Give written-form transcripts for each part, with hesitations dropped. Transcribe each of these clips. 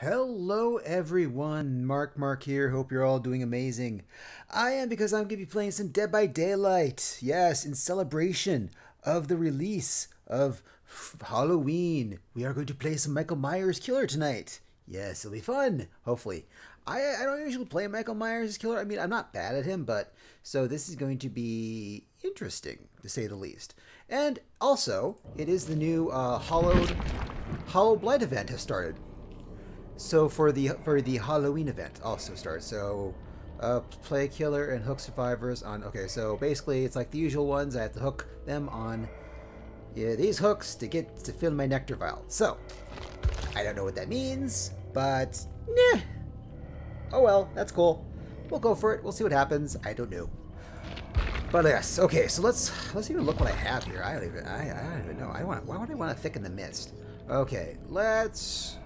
Hello everyone, Mark here, hope you're all doing amazing. I am because I'm going to be playing some Dead by Daylight, yes, in celebration of the release of Halloween. We are going to play some Michael Myers Killer tonight. Yes, it'll be fun, hopefully. I don't usually play Michael Myers Killer, I mean, I'm not bad at him, but so this is going to be interesting, to say the least. And also, it is the new Hallowed Blight event has started. So for the Halloween event also starts. So play killer and hook survivors on. Okay, so basically it's like the usual ones. I have to hook them on these hooks to fill my nectar vial. So I don't know what that means, but nah. Oh well, that's cool. We'll go for it. We'll see what happens. I don't know. But yes, okay. So let's even look what I have here. I don't even know. Why would I want to thicken the mist? Okay, let's.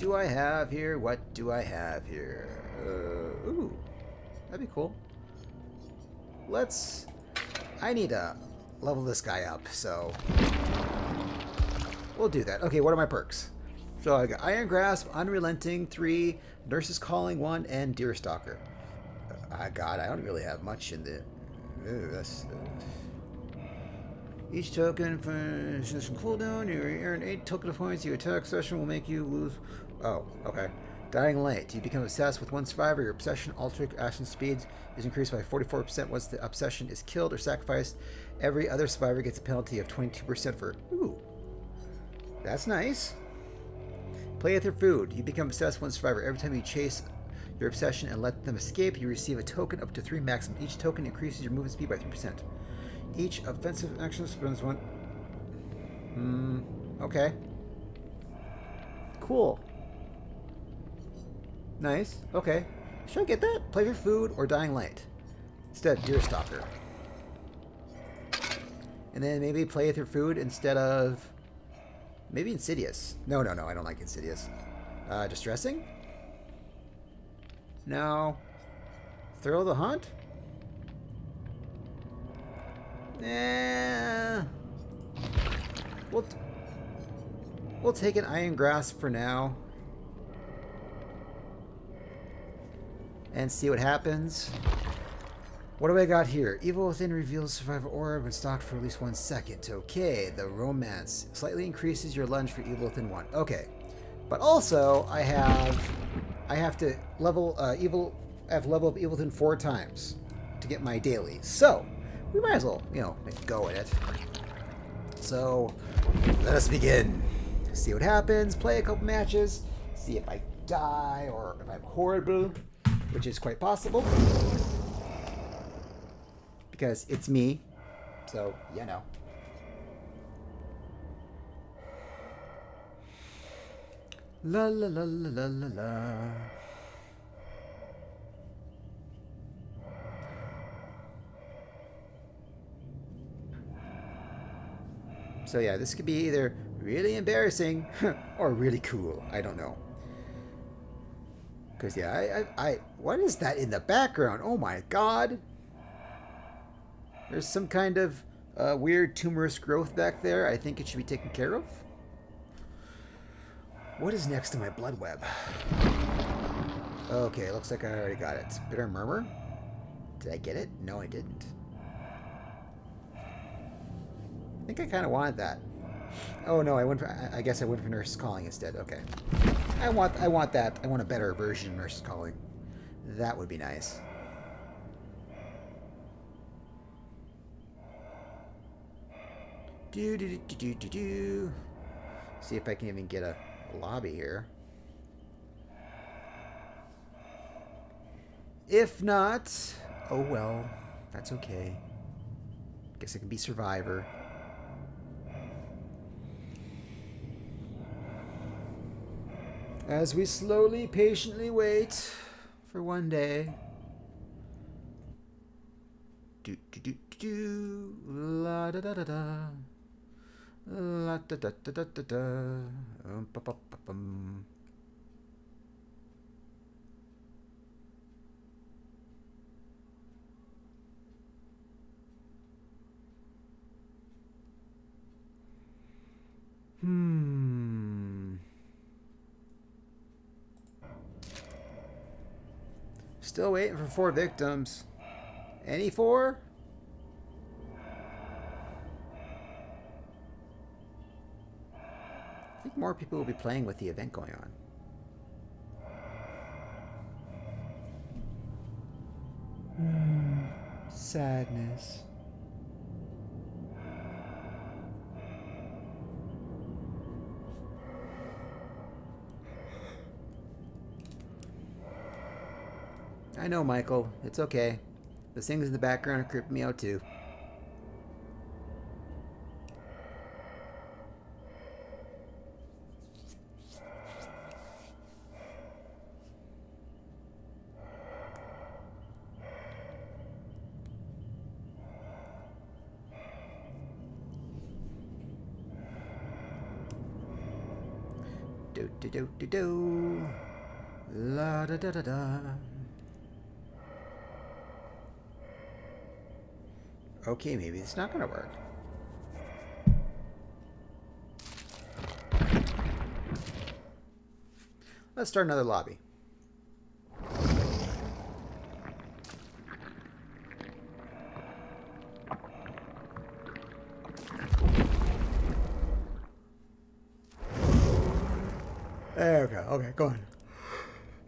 Do I have here? What do I have here? Ooh, that'd be cool. I need to level this guy up, so we'll do that. Okay, what are my perks? So I got Iron Grasp, Unrelenting 3, Nurse's Calling 1, and Deerstalker. God, I don't really have much in the. Ooh, that's. Each token for session cooldown, you earn 8 token points. Your attack session will make you lose. Oh, okay. Dying Light. You become obsessed with one survivor. Your obsession altered action speed is increased by 44% once the obsession is killed or sacrificed. Every other survivor gets a penalty of 22% for. Ooh, that's nice. Play with your food. You become obsessed with one survivor. Every time you chase your obsession and let them escape, you receive a token up to 3 maximum. Each token increases your movement speed by 3%. Each offensive action spends one. Okay. Cool. Nice. Okay. Should I get that? Play for food or Dying Light? Instead of Deerstalker. And then maybe play through food instead of. Maybe Insidious. No, I don't like Insidious. Distressing? No. Thrill of the Hunt? We'll take an Iron Grasp for now and see what happens. What do I got here? Evil Within reveals survivor aura when stocked for at least 1 second. Okay, the romance slightly increases your lunge for Evil Within 1. Okay, but also I have to level level up Evil Within 4 times to get my daily. So. We might as well, you know, make a go at it. So, let us begin. See what happens, play a couple matches, see if I die or if I'm horrible, which is quite possible. Because it's me, so, you know. La la la la la la. So yeah, this could be either really embarrassing or really cool. I don't know. Cause yeah, what is that in the background? Oh my God! There's some kind of weird tumorous growth back there. I think it should be taken care of. What is next to my blood web? Okay, looks like I already got it. Bitter Murmur. Did I get it? No, I didn't. I think I kind of wanted that. Oh no, I guess I went for Nurse's Calling instead. Okay. I want that. I want a better version of Nurse's Calling. That would be nice. Do. See if I can even get a lobby here. If not, oh well. That's okay. Guess it can be Survivor. As we slowly, patiently wait for one day. La da da da da. La da da da da da da. Pa pa pa pum. Still waiting for 4 victims. Any 4? I think more people will be playing with the event going on. Sadness. I know, Michael. It's okay. The things in the background are creeping me out, too. Do-do-do-do-do. La-da-da-da-da. Okay, maybe it's not gonna work. Let's start another lobby. There we go. Okay, go on.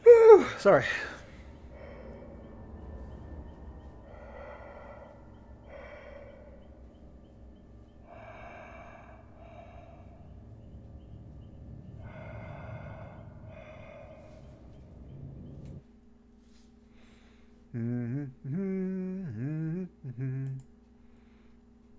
Whew, sorry.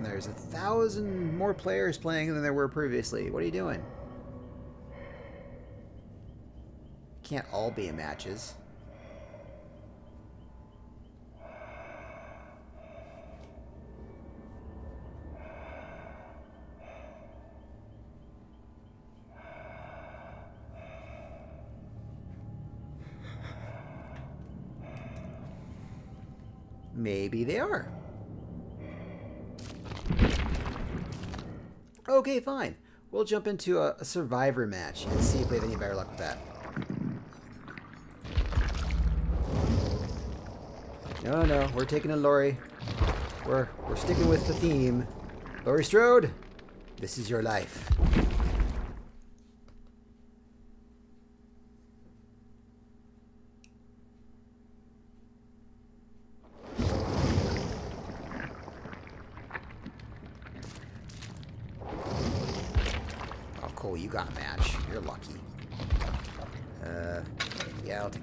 There's 1,000 more players playing than there were previously. What are you doing? Can't all be in matches. Maybe they are. Okay, fine. We'll jump into a survivor match and see if we have any better luck with that. No, no, we're taking a Laurie. We're sticking with the theme. Laurie Strode, this is your life.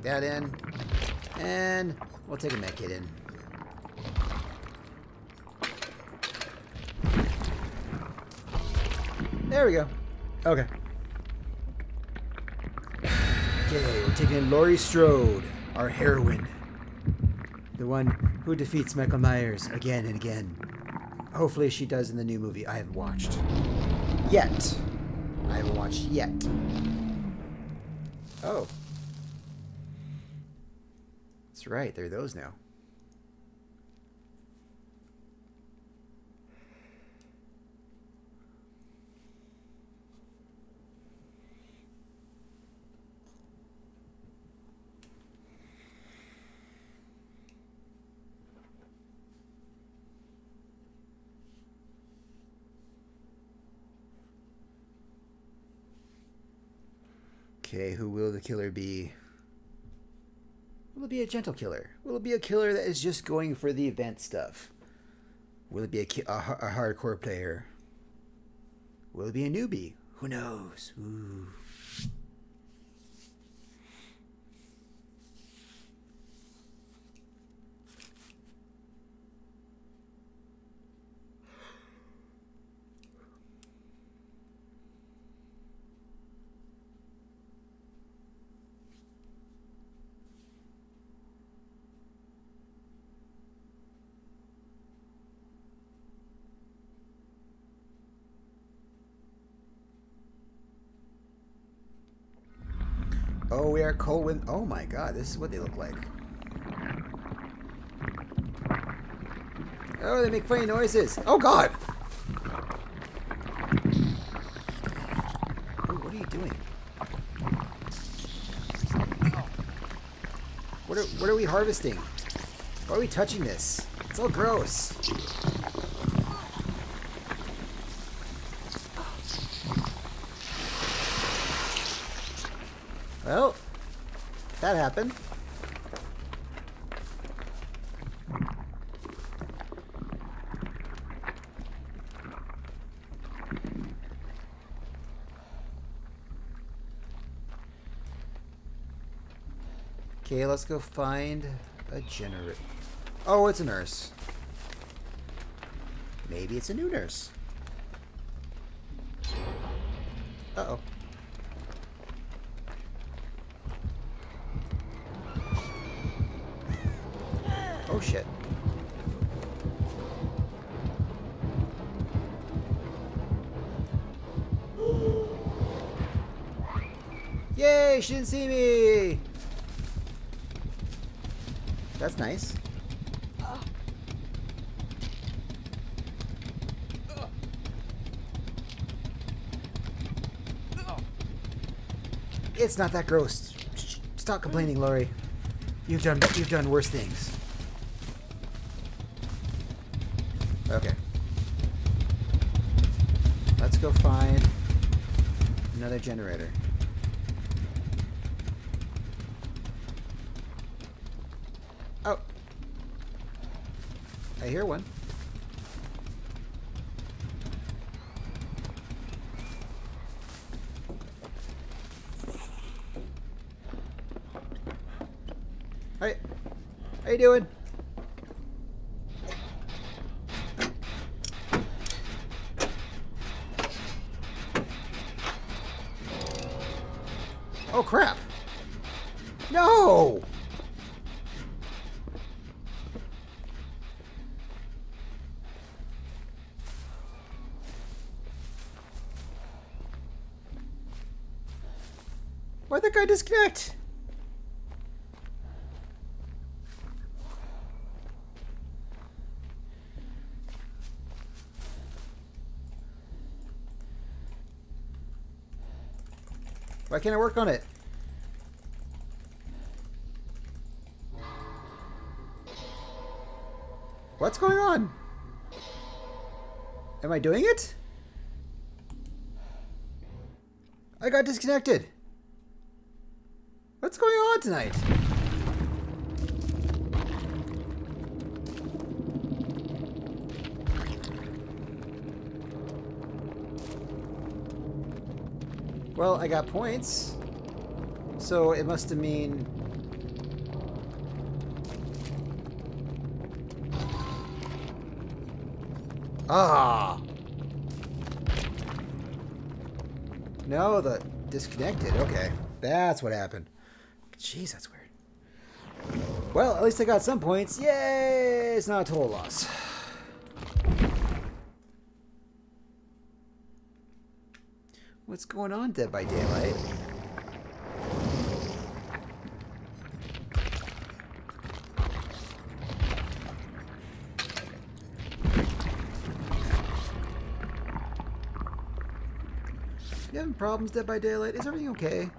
That in, and we'll take a med kit in. There we go. Okay. Okay, we're taking in Laurie Strode, our heroine. The one who defeats Michael Myers again and again. Hopefully she does in the new movie I haven't watched. Yet. I haven't watched yet. Oh. Right, there are those now. Okay, who will the killer be? Will it be a gentle killer? Will it be a killer that is just going for the event stuff? Will it be a hardcore player? Will it be a newbie? Who knows? Ooh. Oh, we are cold wind. Oh my god, this is what they look like. Oh, they make funny noises. Oh god! Ooh, what are you doing? What are we harvesting? Why are we touching this? It's all gross. Well, that happened. Okay, let's go find a generator. Oh, it's a nurse. Maybe it's a new nurse. Uh-oh. Oh, shit. Yay, she didn't see me! That's nice. It's not that gross. Stop complaining, Laurie. You've done worse things. Okay. Let's go find another generator. Oh. I hear one. Hey. How you doing? Oh, crap. No! Why'd that guy disconnect? Why can't I work on it? What's going on? Am I doing it? I got disconnected. What's going on tonight? Well, I got points, so it must have mean... Ah! No, the disconnected. Okay, that's what happened. Jeez, that's weird. Well, at least I got some points. Yay! It's not a total loss. What's going on, Dead by Daylight? You having problems, Dead by Daylight? Is everything okay?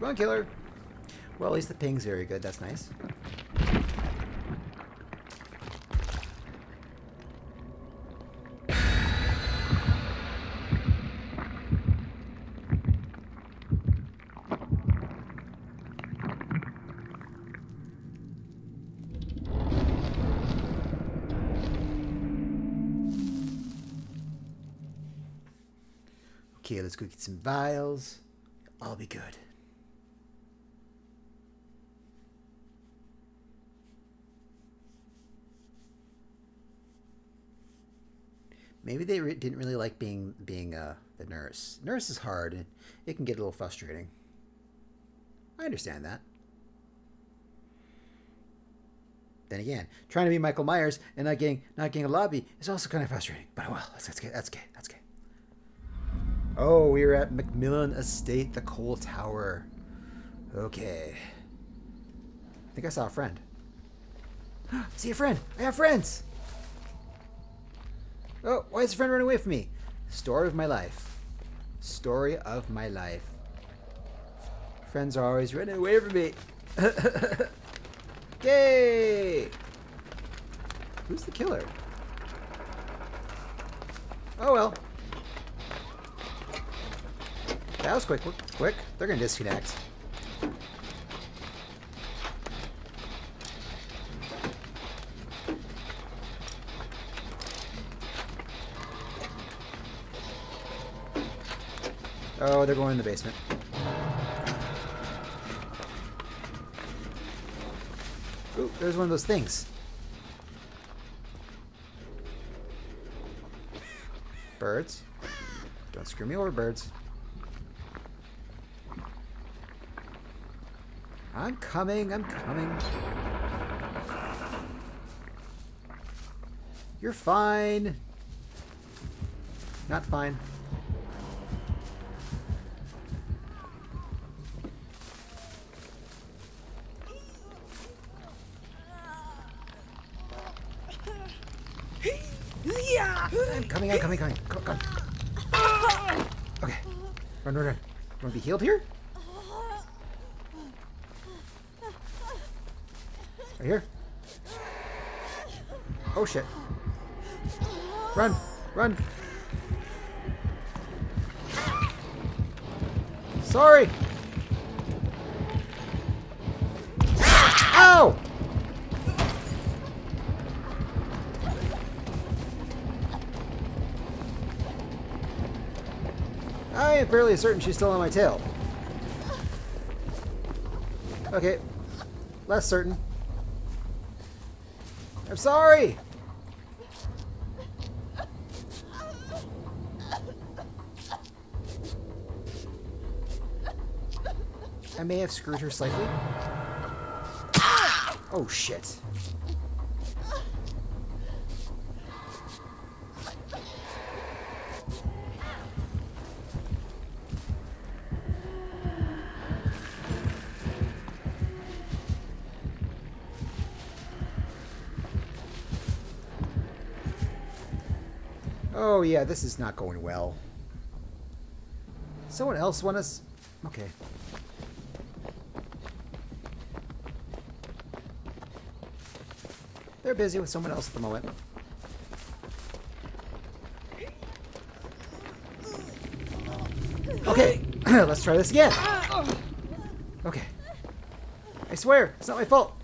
Come on, killer. Well, at least the ping's very good. That's nice. Okay, let's go get some vials. I'll be good. Maybe they didn't really like being the nurse. Nurse is hard, and it can get a little frustrating. I understand that. Then again, trying to be Michael Myers and not getting a lobby is also kind of frustrating. But well, that's okay. Oh, we are at Macmillan Estate, the Coal Tower. Okay. I think I saw a friend. See a friend. I have friends. Oh, why is a friend running away from me? Story of my life. Story of my life. Friends are always running away from me. Yay! Who's the killer? Oh well. That was quick. They're gonna disconnect. Oh, they're going in the basement. Ooh, there's one of those things. Birds. Don't screw me over, birds. I'm coming. You're fine. Not fine. I'm coming. Come on. Okay. Run. You want to be healed here? Right here. Oh, shit. Run. Sorry. Ow! I am fairly certain she's still on my tail. Okay. Less certain. I'm sorry! I may have screwed her slightly. Oh, shit. Oh yeah, this is not going well. Someone else want us? Okay. They're busy with someone else at the moment. Okay, let's try this again. Okay. I swear, it's not my fault.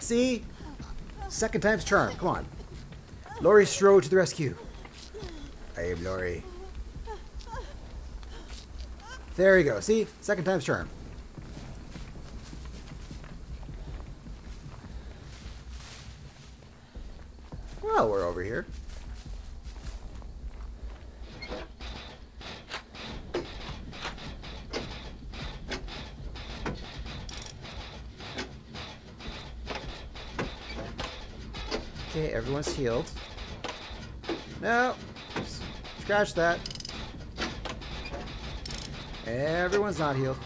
See? Second time's charm. Come on. Laurie Strode to the rescue. I am Laurie. There you go. See? Second time's charm. Well, we're over here. Okay, everyone's healed. No! Scratch that. Everyone's not healed.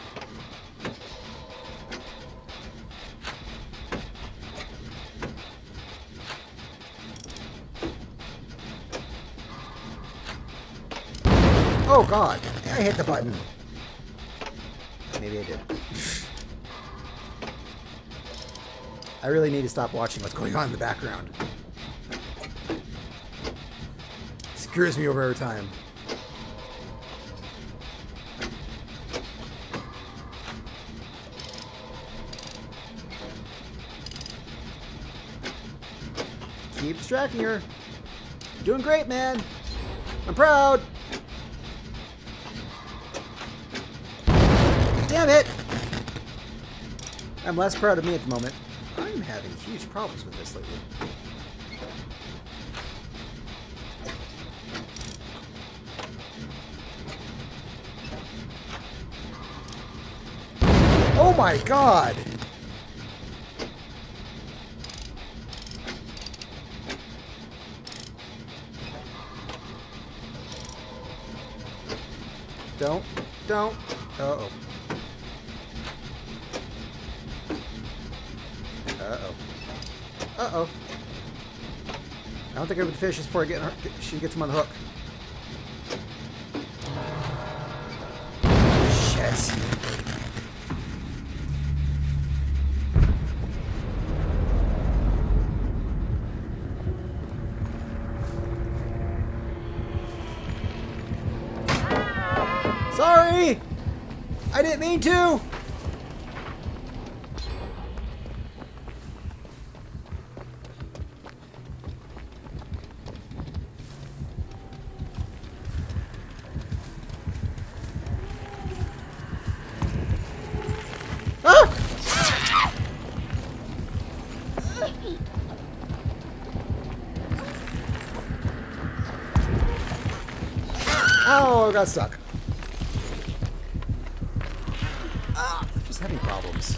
Oh god! I hit the button. Maybe I did. I really need to stop watching what's going on in the background. Screws me over every time. Keep distracting her. Doing great, man. I'm proud. Damn it. I'm less proud of me at the moment. I'm having huge problems with this lately. Oh my god! Don't. Uh-oh. Uh-oh. Uh-oh. I don't think I would finish this before she gets him on the hook. Shit. Sorry! I didn't mean to! Oh, I got stuck. Just having problems.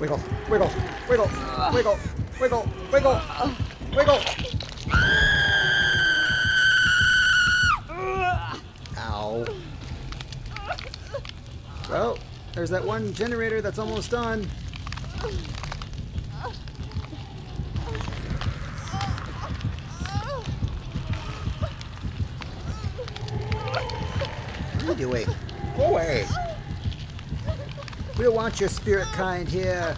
Wiggle, wiggle, wiggle, wiggle, wiggle, wiggle, wiggle. Ow. Oh, there's that one generator that's almost done. Doing? Go away. We don't want your spirit kind here.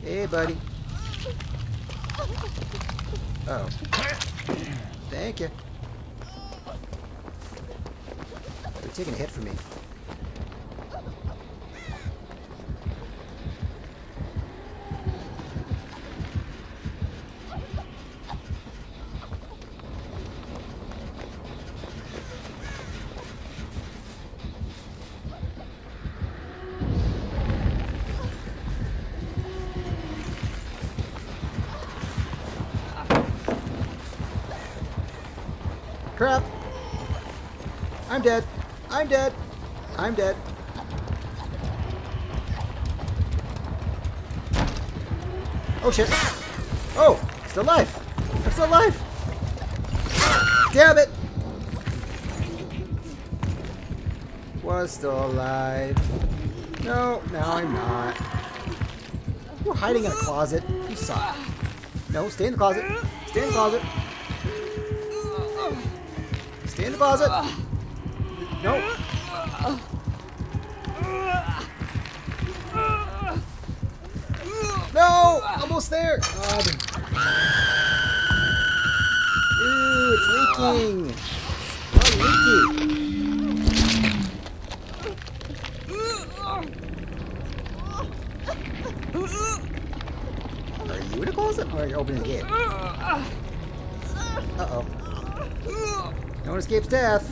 Hey, buddy. Oh. Thank you. They're taking a hit from me. Crap. I'm dead. I'm dead. I'm dead. Oh shit. Oh, still alive. I'm still alive. Damn it. Was still alive. No, now I'm not. You're hiding in a closet. You suck. No, stay in the closet. Stay in the closet. Stay in the closet. No. No! Almost there! God. Ooh, it's leaking. It's leaky. Are you in a closet or are you opening the gate? Uh-oh. No one escapes death.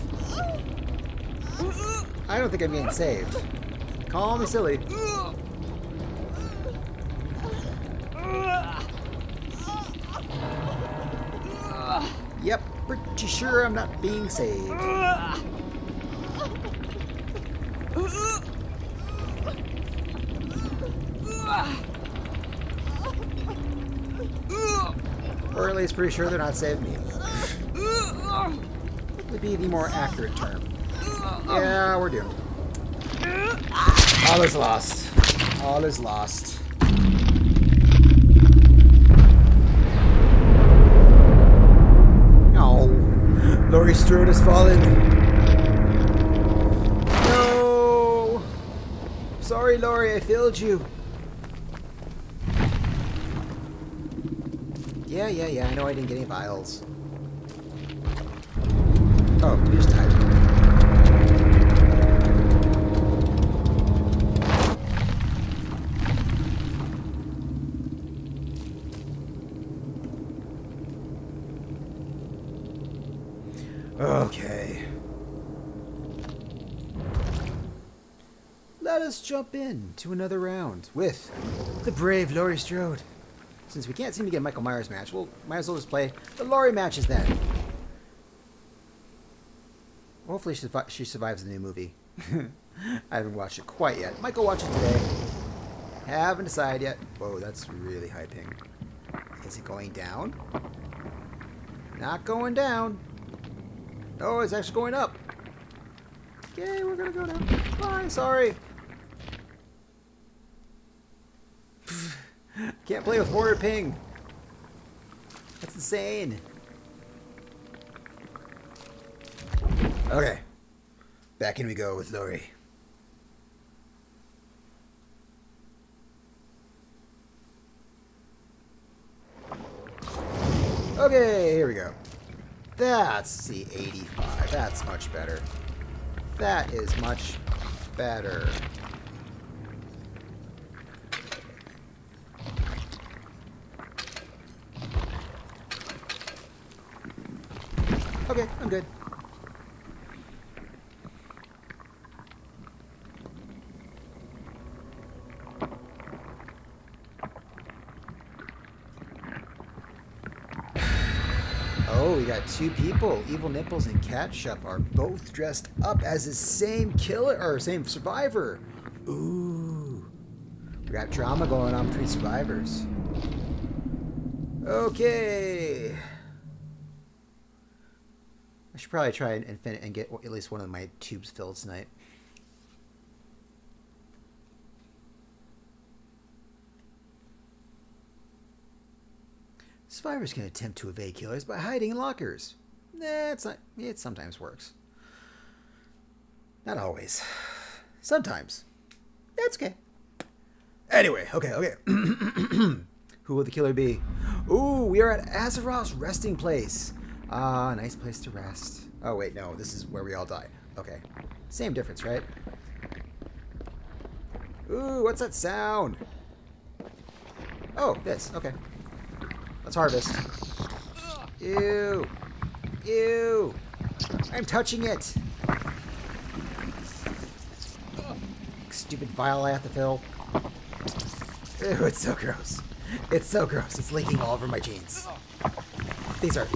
I don't think I'm getting saved. Call me silly. Yep, pretty sure I'm not being saved. Or at least pretty sure they're not saving me. Would be the more accurate term. Yeah, we're doomed. All is lost. All is lost. No. Laurie Strode has fallen. No. Sorry, Laurie, I failed you. Yeah. I know I didn't get any vials. Oh, you just died. Okay. Let us jump in to another round with the brave Laurie Strode. Since we can't seem to get a Michael Myers match, we'll might as well just play the Laurie matches then. Hopefully she survives the new movie. I haven't watched it quite yet. Michael watched it today. Haven't decided yet. Whoa, that's really high ping. Is it going down? Not going down. Oh, it's actually going up. Okay, we're gonna go down. Bye, sorry. Can't play with horror ping. That's insane. Okay. Back in we go with Laurie. Okay, here we go. That's the 85. That's much better. That is much better. Okay, I'm good. Two people, Evil Nipples and Ketchup, are both dressed up as the same killer or same survivor. Ooh, we got drama going on between survivors. Okay, I should probably try and get at least one of my tubes filled tonight. Survivors can attempt to evade killers by hiding in lockers. It sometimes works. Not always. Sometimes. That's okay. Anyway, okay. Who will the killer be? Ooh, we are at Azarov's Resting Place. Ah, nice place to rest. Oh, wait, no. This is where we all die. Okay. Same difference, right? Ooh, what's that sound? Oh, this. Okay. Let's harvest. Ew. Ew. I'm touching it. Stupid vial I have to fill. Ew, it's so gross. It's so gross. It's leaking all over my jeans. These are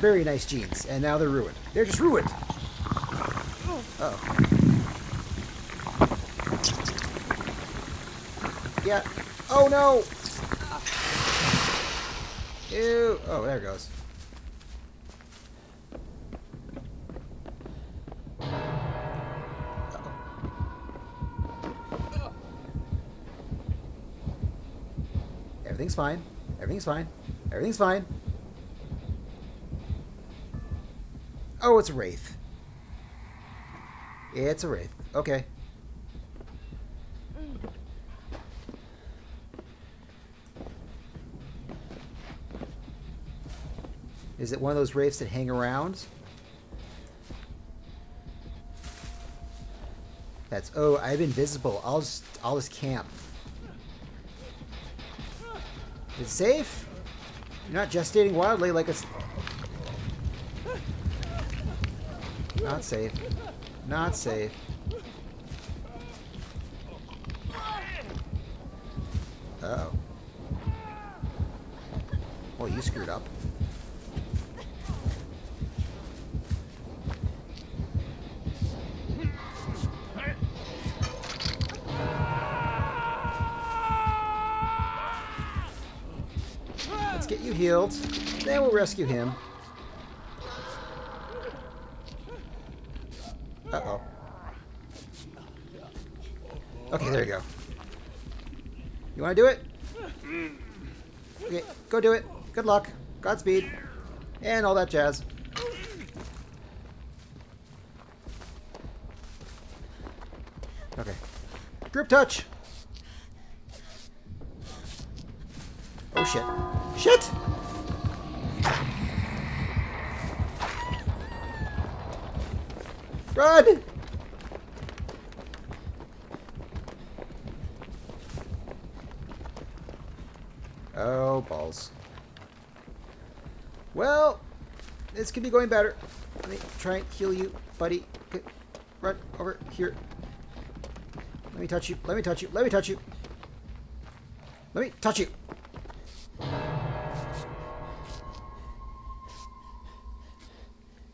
very nice jeans, and now they're ruined. They're just ruined. Uh-oh. Yeah. Oh no! Ew. Oh, there it goes. Uh-oh. Everything's fine. Everything's fine. Everything's fine. Oh, it's a wraith. It's a wraith. Okay. Is it one of those wraiths that hang around? That's oh, I'm invisible. I'll just camp. Is it safe? You're not gestating wildly like a. Not safe. Not safe. Uh oh. Well, you screwed up. Get you healed, then we'll rescue him. Uh-oh. Okay, there you go. You want to do it? Okay, go do it. Good luck. Godspeed. And all that jazz. Okay. Group touch! Oh, shit. Shit! Run! Oh, balls. Well, This could be going better. Let me try and heal you, buddy. Run over here. Let me touch you. Let me touch you. Let me touch you. Let me touch you.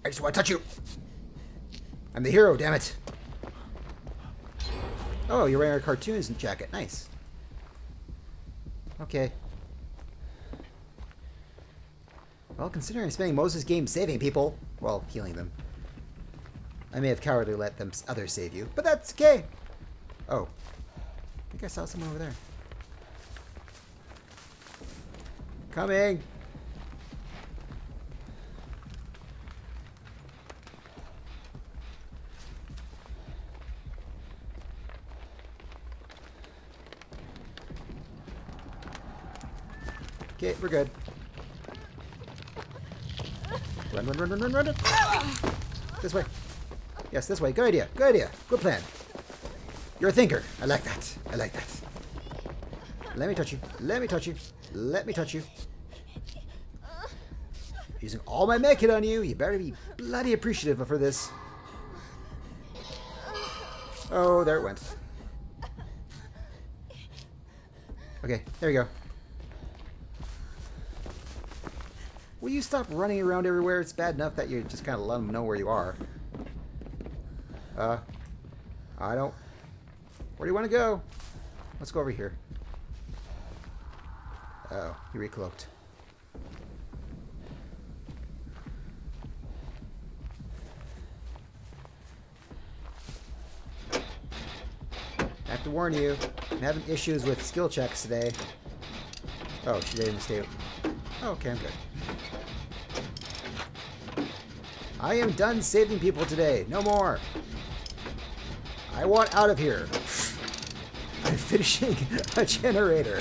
I just want to touch you. I'm the hero, damn it. Oh, you're wearing a cartoons jacket. Nice. Okay. Well, considering I'm spending most of this game saving people, well, healing them, I may have cowardly let them others save you, but that's okay. Oh, I think I saw someone over there. Coming. Okay, we're good. Run, run, run, run, run, run, run. This way. Yes, this way. Good idea. Good idea. Good plan. You're a thinker. I like that. I like that. Let me touch you. Let me touch you. Let me touch you. Using all my mech on you. You better be bloody appreciative for this. Oh, there it went. Okay, there we go. Will you stop running around everywhere? It's bad enough that you just kind of let them know where you are. I don't... Where do you want to go? Let's go over here. Uh-oh, he recloaked. I have to warn you, I'm having issues with skill checks today. Oh, she didn't stay... Oh, okay, I'm good. I am done saving people today. No more. I want out of here. I'm finishing a generator.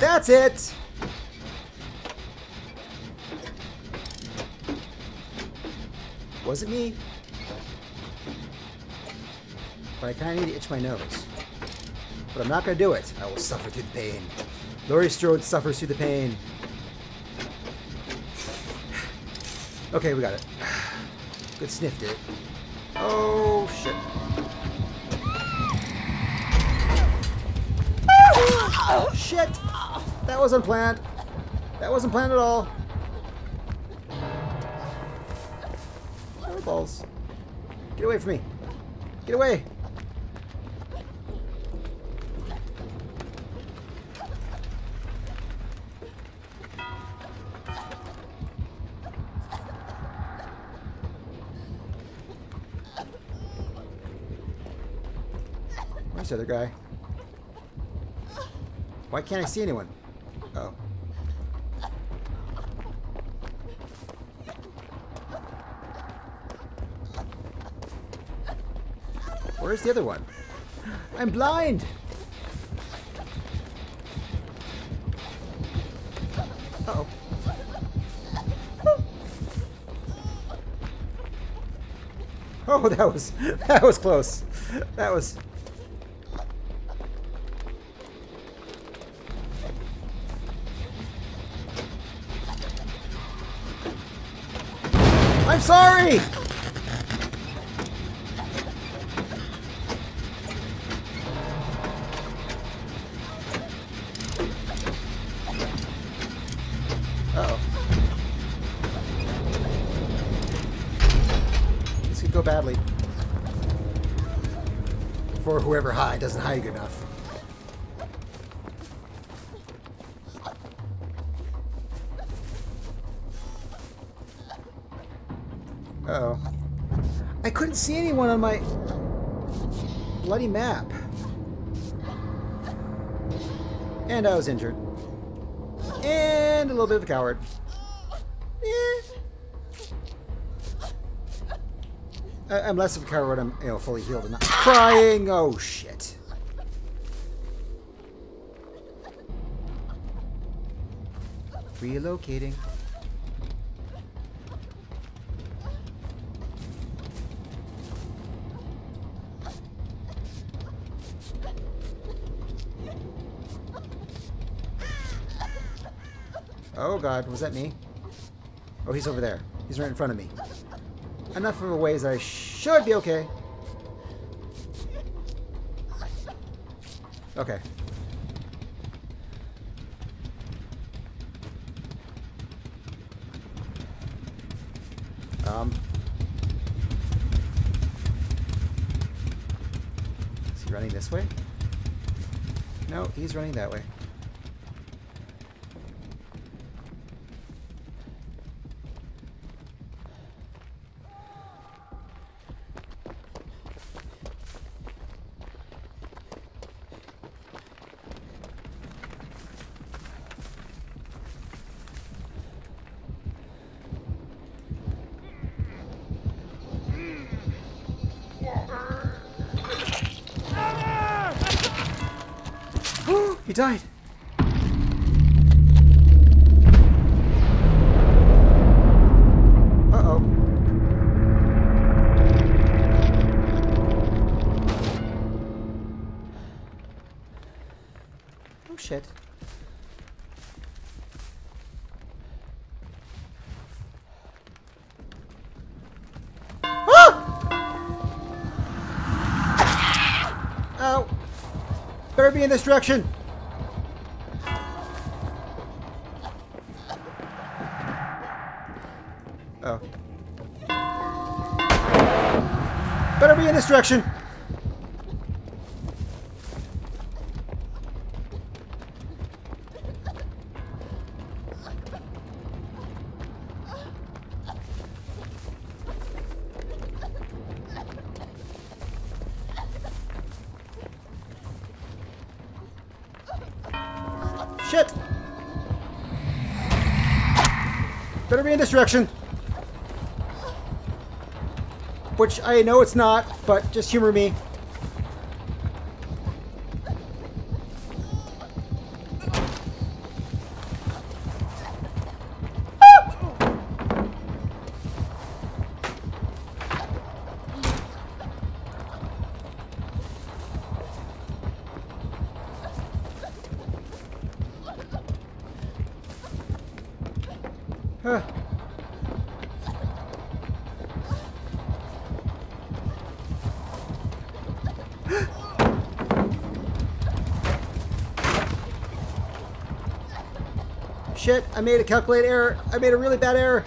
That's it. Was it me? But I kind of need to itch my nose. But I'm not going to do it. I will suffer through the pain. Laurie Strode suffers through the pain. Okay, we got it. Good sniff, dude. Oh, shit. Oh, shit! That wasn't planned. That wasn't planned at all. Oh, balls. Get away from me. Get away. Where's the other guy? Why can't I see anyone? Oh. Where's the other one? I'm blind! Uh-oh. Oh, that was close. That was... I'm sorry! Badly. For whoever high doesn't hide good enough. Uh-oh. I couldn't see anyone on my bloody map. And I was injured. And a little bit of a coward. I'm less of a coward when I'm, you know, fully healed and not crying. Oh, shit. Relocating. Oh god, was that me? Oh, he's over there. He's right in front of me. Enough of a ways I should be okay. Okay. Is he running this way? No, he's running that way. Died. Uh-oh. Oh, shit. Ah! Oh. Better be in this direction. Direction. Shit. Better be in this direction. Which I know it's not. But just humor me. Shit, I made a calculated error. I made a really bad error.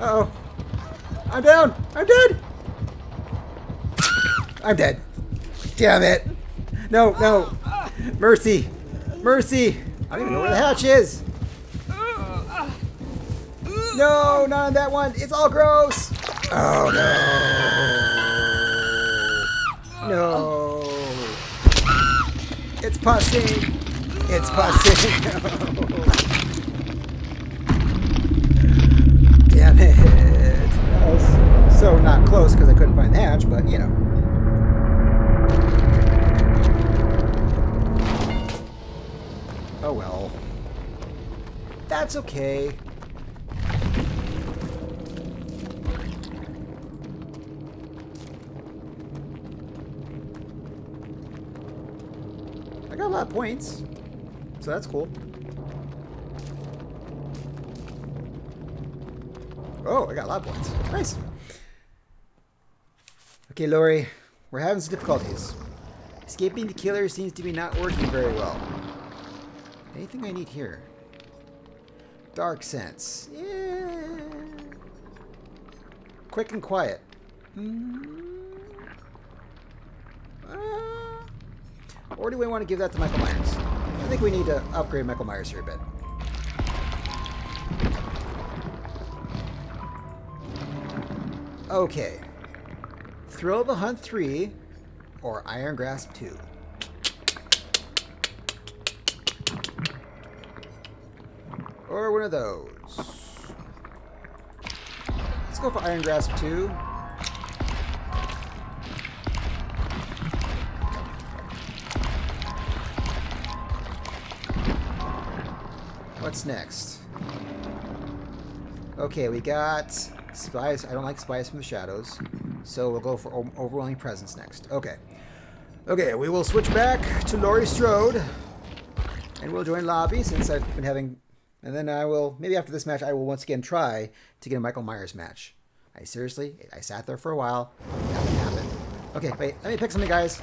Uh-oh. I'm down. I'm dead. I'm dead. Damn it. No, no. Mercy. Mercy. I don't even know where the hatch is. No, not on that one. It's all gross. Oh, no. No. It's pussing. It's pussing. No. Damn it. That was so not close because I couldn't find the hatch, but, you know. Oh, well. That's okay. Points, so that's cool. Oh, I got a lot of points. Nice. Okay, Laurie, we're having some difficulties. Escaping the killer seems to be not working very well. Anything I need here? Dark Sense. Yeah. Quick and Quiet. Or do we want to give that to Michael Myers? I think we need to upgrade Michael Myers here a bit. Okay. Thrill of the Hunt 3 or Iron Grasp 2. Or one of those. Let's go for Iron Grasp 2. What's next? Okay, we got Spies, I don't like Spies from the Shadows, so we'll go for Overwhelming Presence next. Okay. Okay, we will switch back to Laurie Strode, and we'll join lobby since I've been having... And then I will, maybe after this match, I will once again try to get a Michael Myers match. I seriously, I sat there for a while. Nothing happened. Okay, wait, let me pick something, guys.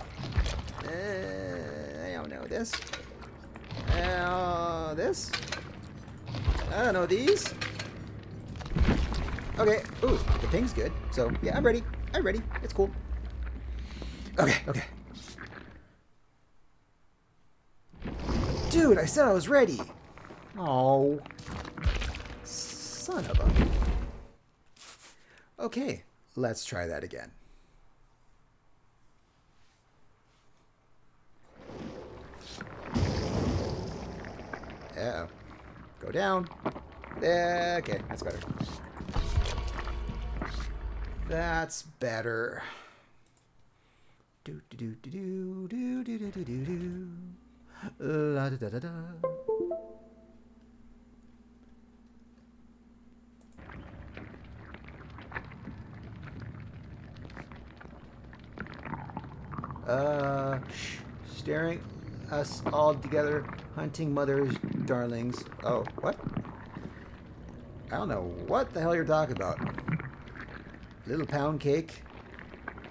I don't know this. This? I don't know these. Okay, ooh, the ping's good. So, yeah, I'm ready. I'm ready. It's cool. Okay, okay. Dude, I said I was ready. Oh, son of a... Okay, let's try that again. Uh-oh. Go down. Okay, that's better. That's better. Do do do do do do do do do do. La da da da da. Staring us all together, hunting mother's darlings. Oh, what? I don't know what the hell you're talking about. Little pound cake?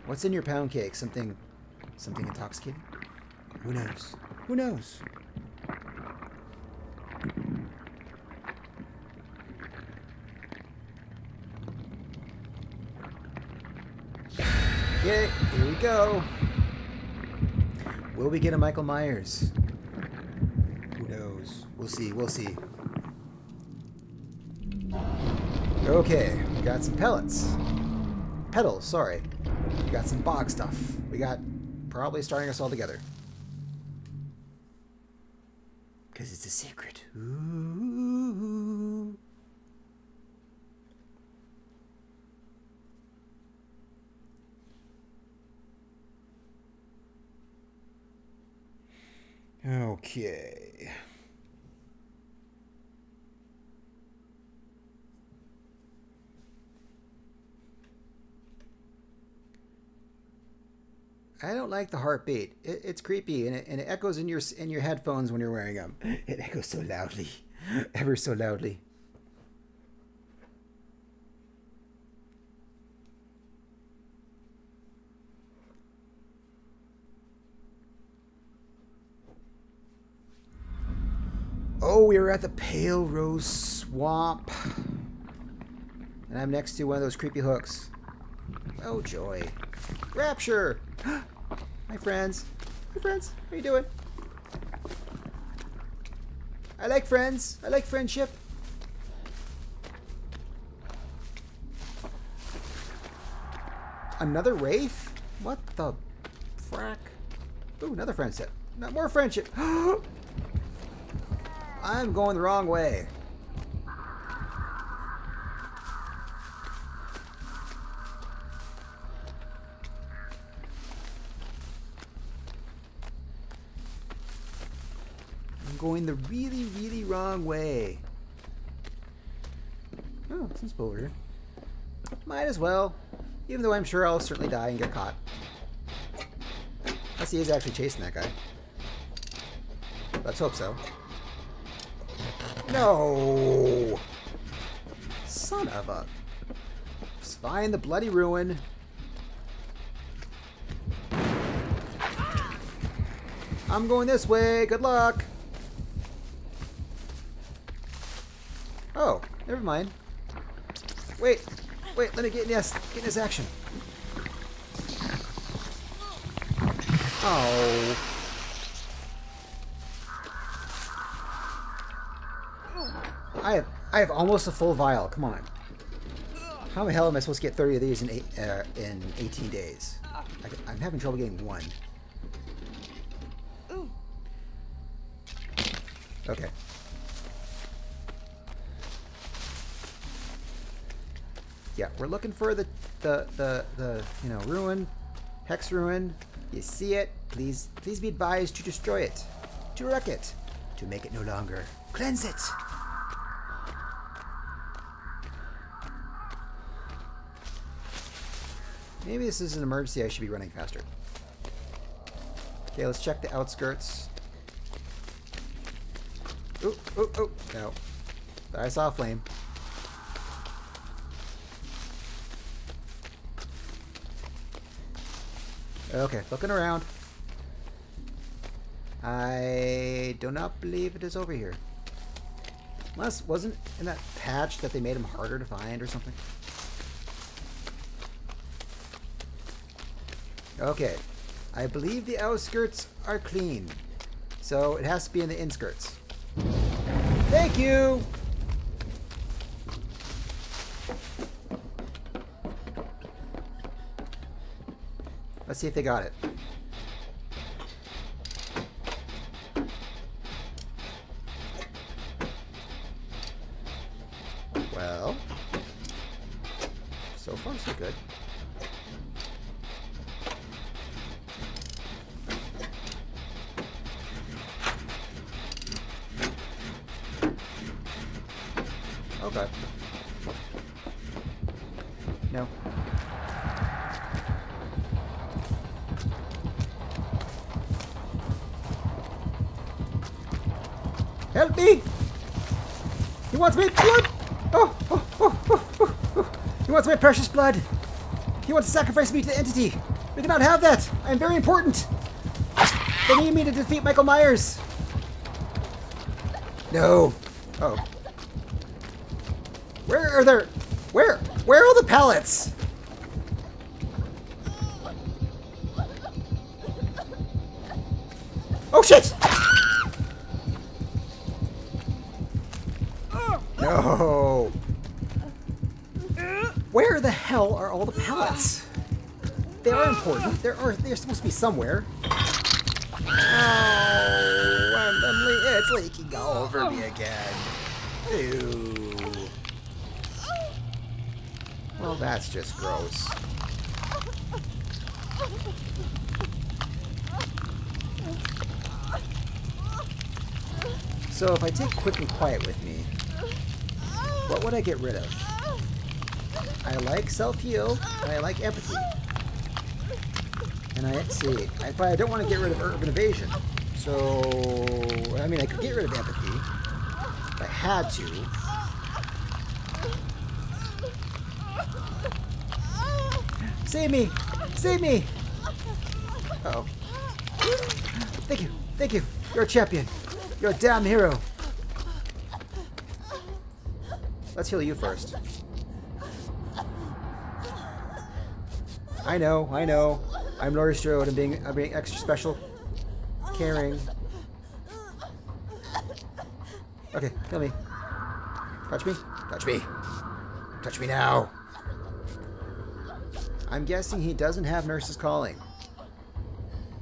What's in your pound cake? Something intoxicating? Who knows? Who knows? Okay, here we go. Will we get a Michael Myers? Who knows? We'll see, we'll see. Okay, we got some pellets. Petals, sorry. We got some bog stuff. We got probably starting us all together. Because it's a secret. Ooh. Okay. I don't like the heartbeat. It's creepy, and it echoes in your headphones when you're wearing them. It echoes so loudly, ever so loudly. Oh, we are at the Pale Rose Swamp. And I'm next to one of those creepy hooks. Oh, joy. Rapture! My friends. My friends, how you doing? I like friends. I like friendship. Another wraith? What the frack? Ooh, another friendship. Not more friendship. I'm going the wrong way. I'm going the really, really wrong way. Oh, this is over here. Might as well, even though I'm sure I'll certainly die and get caught. I see he's actually chasing that guy. Let's hope so. No! Son of a... Just find the bloody ruin. I'm going this way. Good luck. Oh, never mind. Wait. Wait, let me get in this action. Oh... I have almost a full vial. Come on. How the hell am I supposed to get 30 of these in 18 days? I'm having trouble getting one. Okay. Yeah, we're looking for the you know, ruin, hex ruin. You see it? Please be advised to destroy it, to wreck it, to make it no longer. Cleanse it. Maybe this is an emergency. I should be running faster. Okay, let's check the outskirts. Ooh, ooh, ooh. No. But I saw a flame. Okay, looking around. I do not believe it is over here. Unless, wasn't in that patch that they made him harder to find or something? Okay. I believe the outskirts are clean. So it has to be in the inskirts. Thank you! Let's see if they got it. Well, so far so good. Okay. No. Help me! He wants my blood! Oh, oh, oh, oh, oh, oh. He wants my precious blood! He wants to sacrifice me to the entity! We cannot have that! I am very important! They need me to defeat Michael Myers! No! Uh oh. Where are there... Where are all the pellets? Oh, shit! No! Where the hell are all the pellets? They are important. They're supposed to be somewhere. Oh, it's leaking all over me again. Ew. Well, that's just gross. So if I take Quick and Quiet with me, what would I get rid of? I like self-heal, and I like empathy. And let's see, but I don't want to get rid of urban evasion. So, I mean, I could get rid of empathy if I had to. Save me! Save me! Uh oh. Thank you! Thank you! You're a champion! You're a damn hero! Let's heal you first. I know, I know. I'm Laurie Strode. I'm being extra special. Caring. Okay, kill me. Touch me? Touch me! Touch me now! I'm guessing he doesn't have Nurse's Calling.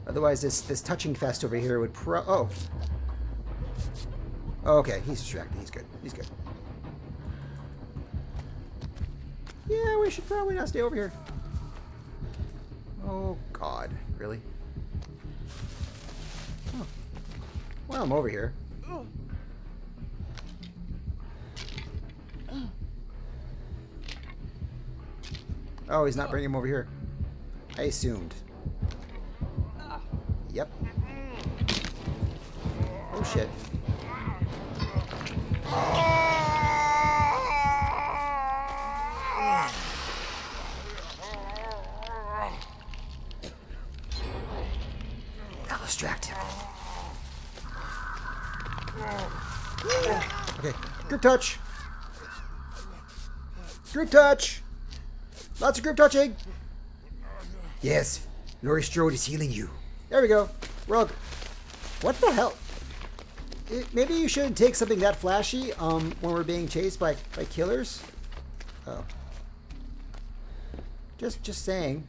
Otherwise, this touching fest over here would oh. Okay, he's distracted. He's good. He's good. Yeah, we should probably not stay over here. Oh, God. Really? Oh. Well, I'm over here. Oh, he's not bringing him over here. I assumed. Yep. Oh, shit. I'll distract him. Okay. Group touch. Group touch. Lots of group touching! Yes, Laurie Strode is healing you. There we go. Rug. What the hell? Maybe you shouldn't take something that flashy when we're being chased by killers. Oh. Just saying.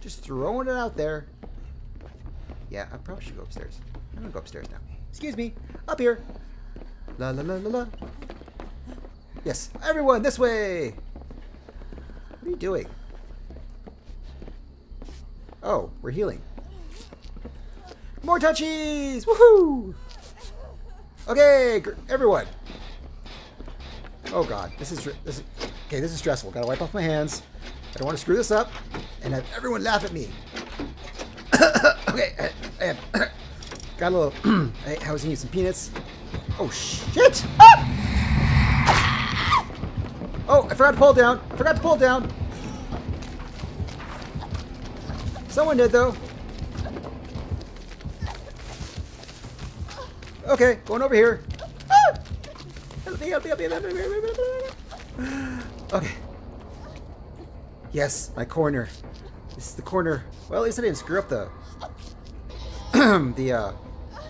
Just throwing it out there. Yeah, I probably should go upstairs. I'm gonna go upstairs now. Excuse me. Up here. La la la la la. Yes, everyone this way! What are you doing? Oh, we're healing. More touchies! Woohoo! Okay, everyone. Oh God, this is okay. This is stressful. Gotta wipe off my hands. I don't want to screw this up. and have everyone laugh at me. Okay, I got a little... I was eating some peanuts. Oh, shit! Ah! Oh, I forgot to pull down. I forgot to pull down. Someone did, though. Okay, going over here. Ah! Okay. Yes, my corner. This is the corner. Well, at least I didn't screw up the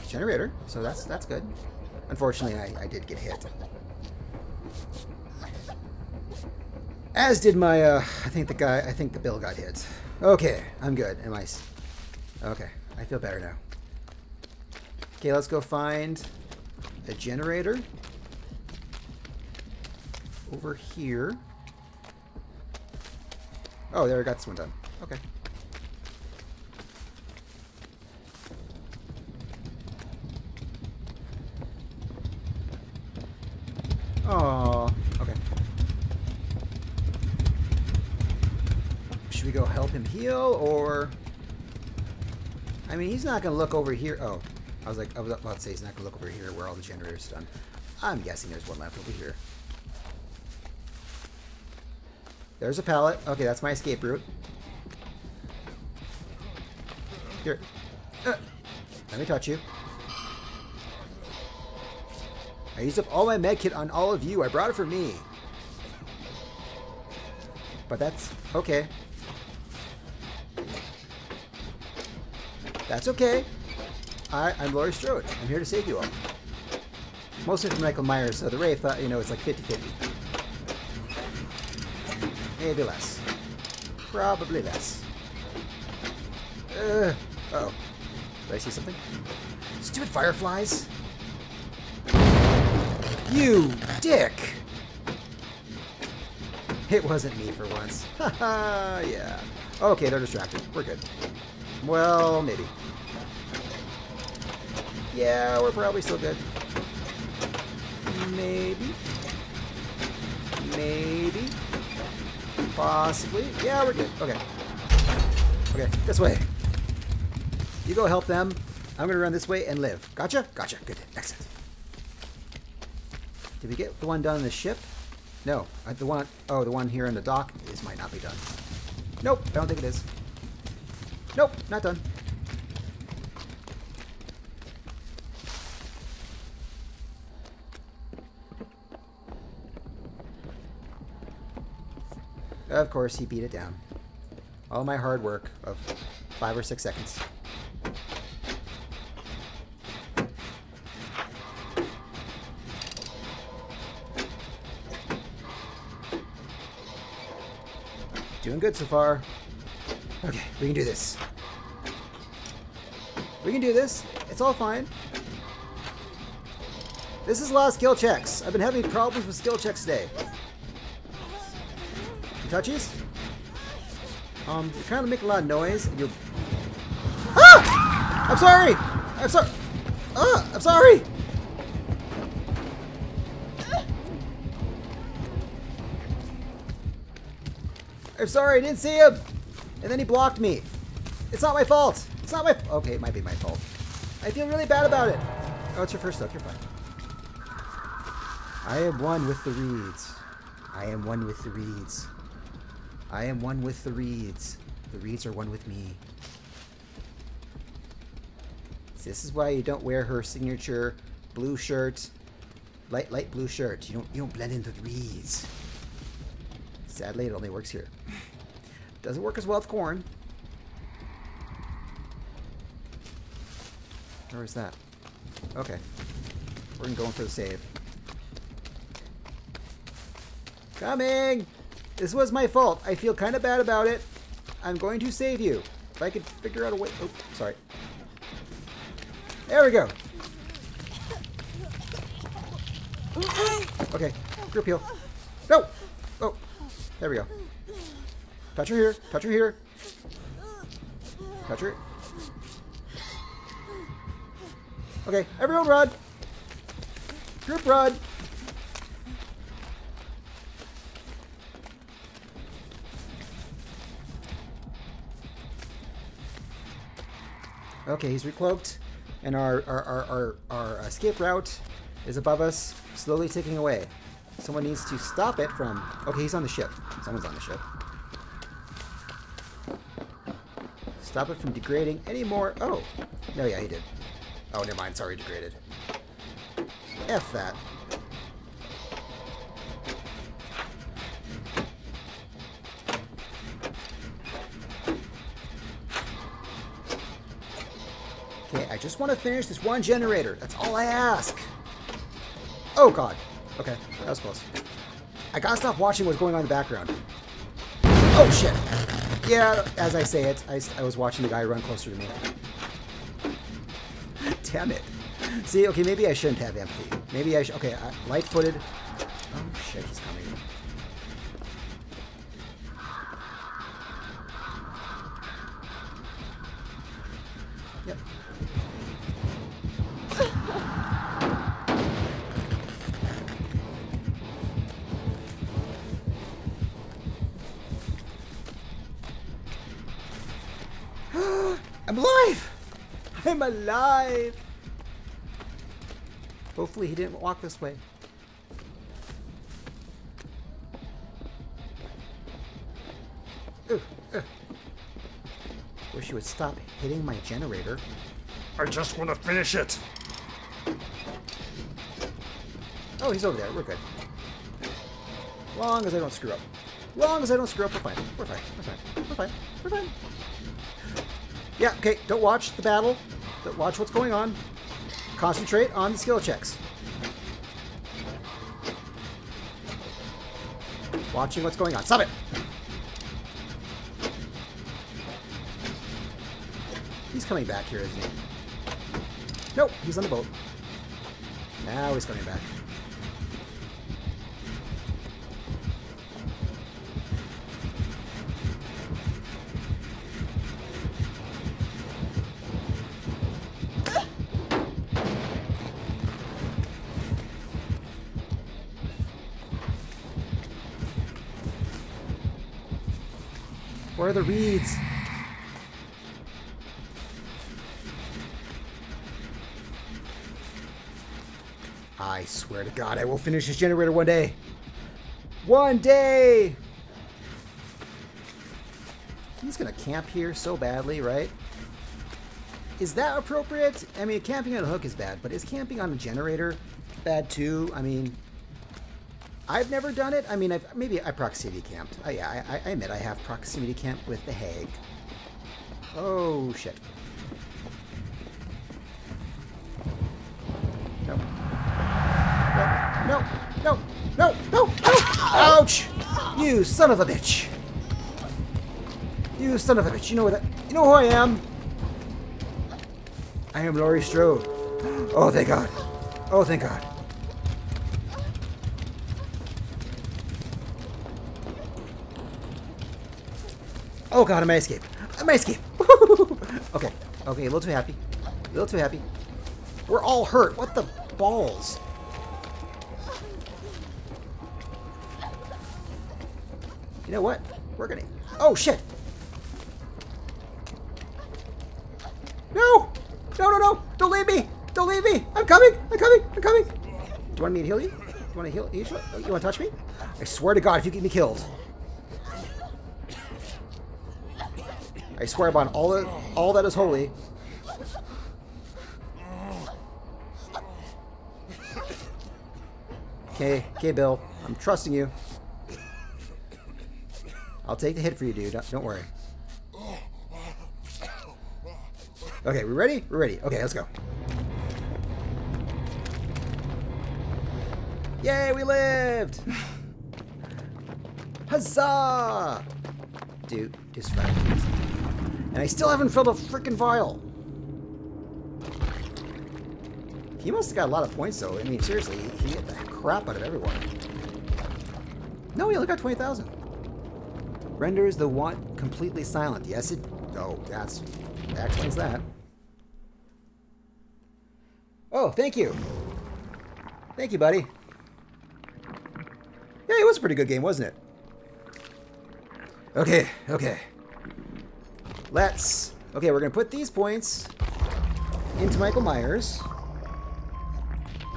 generator, so that's good. Unfortunately, I did get hit. As did my I think the bill got hit. Okay, I'm good. Am I? Okay, I feel better now. Okay, let's go find a generator over here. Oh, there, I got this one done. Okay. Oh, okay. Should we go help him heal, or? I mean, he's not gonna look over here. Oh, I was about to say he's not gonna look over here where all the generators are done. I'm guessing there's one left over here. There's a pallet. Okay, that's my escape route. Here. Let me touch you. I used up all my med kit on all of you. I brought it for me. But that's okay. That's okay. I'm Laurie Strode. I'm here to save you all. Mostly from Michael Myers, so the Wraith, you know, it's like 50-50. Maybe less. Probably less. Uh oh. Did I see something? Stupid fireflies! You dick! It wasn't me for once. Haha, yeah. Okay, they're distracted. We're good. Well, maybe. Yeah, we're probably still good. Maybe. Maybe. Possibly. Yeah, we're good. Okay. Okay, this way. You go help them. I'm gonna run this way and live. Gotcha? Gotcha. Good. Excellent. Did we get the one done on the ship? No. The one here in the dock is might not be done. Nope. I don't think it is. Nope. Not done. Of course, he beat it down. All my hard work of 5 or 6 seconds. Doing good so far. Okay, we can do this. We can do this. It's all fine. This is a lot of skill checks. I've been having problems with skill checks today. Touchies? You're trying to make a lot of noise. And you're... Ah! I'm sorry! I'm sorry! Ah! I'm sorry! I'm sorry, I didn't see him! And then he blocked me. It's not my fault! It's not my... Okay, it might be my fault. I feel really bad about it. Oh, it's your first up. You're fine. I am one with the reeds. I am one with the reeds. I am one with the reeds. The reeds are one with me. See, this is why you don't wear her signature blue shirt, light blue shirt. You don't blend into the reeds. Sadly, it only works here. Doesn't work as well with corn. Where is that? Okay, we're going for the save. Coming. This was my fault. I feel kind of bad about it. I'm going to save you. If I could figure out a way... Oh, sorry. There we go. Okay. Group heal. No! Oh. There we go. Touch her here. Touch her here. Touch her. Okay. Everyone run. Group run. Okay, he's recloaked, and our escape route is above us, slowly ticking away. Someone needs to stop it from... Okay, he's on the ship. Someone's on the ship. Stop it from degrading any more... Oh! No, yeah, he did. Oh, never mind. Sorry, degraded. F that. Okay, I just want to finish this one generator. That's all I ask. Oh, God. Okay, that was close. I gotta stop watching what's going on in the background. Oh, shit. Yeah, as I say it, I was watching the guy run closer to me. Damn it. See, okay, maybe I shouldn't have empathy. Maybe I should... Okay, light-footed. Oh, shit, he's coming. Yep. I'm alive! I'm alive! Hopefully he didn't walk this way. Ooh, wish you would stop hitting my generator. I just want to finish it! Oh, he's over there. We're good. Long as I don't screw up. Long as I don't screw up, we're fine. We're fine. We're fine. We're fine. We're fine. Yeah, okay. Don't watch the battle. Don't watch what's going on. Concentrate on the skill checks. Watching what's going on. Stop it! He's coming back here, isn't he? Nope, he's on the boat. Now he's coming back. Where are the reeds? I swear to God, I will finish this generator one day. One day! He's gonna camp here so badly, right? Is that appropriate? I mean, camping on a hook is bad, but is camping on a generator bad too? I mean... I've never done it. I mean, maybe I proximity camped. Oh, yeah, I admit I have proximity camped with the Hague. Oh, shit. No. No. No. No. No. No. Ouch! You son of a bitch. You son of a bitch. You know what? You know who I am? I am Laurie Strode. Oh, thank God. Oh, thank God. Oh God, I might escape. I might escape. Okay. Okay, a little too happy. A little too happy. We're all hurt. What the balls? You know what? We're gonna... Oh, shit. No! No, no, no! Don't leave me! Don't leave me! I'm coming! I'm coming! I'm coming! Do you want me to heal you? Do you want to heal each one? You want to touch me? I swear to God, if you get me killed... I swear upon all that is holy. Okay, okay, Bill. I'm trusting you. I'll take the hit for you, dude. Don't worry. Okay, we ready? We're ready. Okay, let's go. Yay, we lived! Huzzah! Dude, just fine. And I still haven't filled a frickin' vial. He must have got a lot of points, though. I mean, seriously, he hit the crap out of everyone. No, he only got 20,000. Renders the want completely silent. Yes, it... Oh, that explains that. Oh, thank you. Thank you, buddy. Yeah, it was a pretty good game, wasn't it? Okay, okay. Let's... Okay, we're going to put these points into Michael Myers.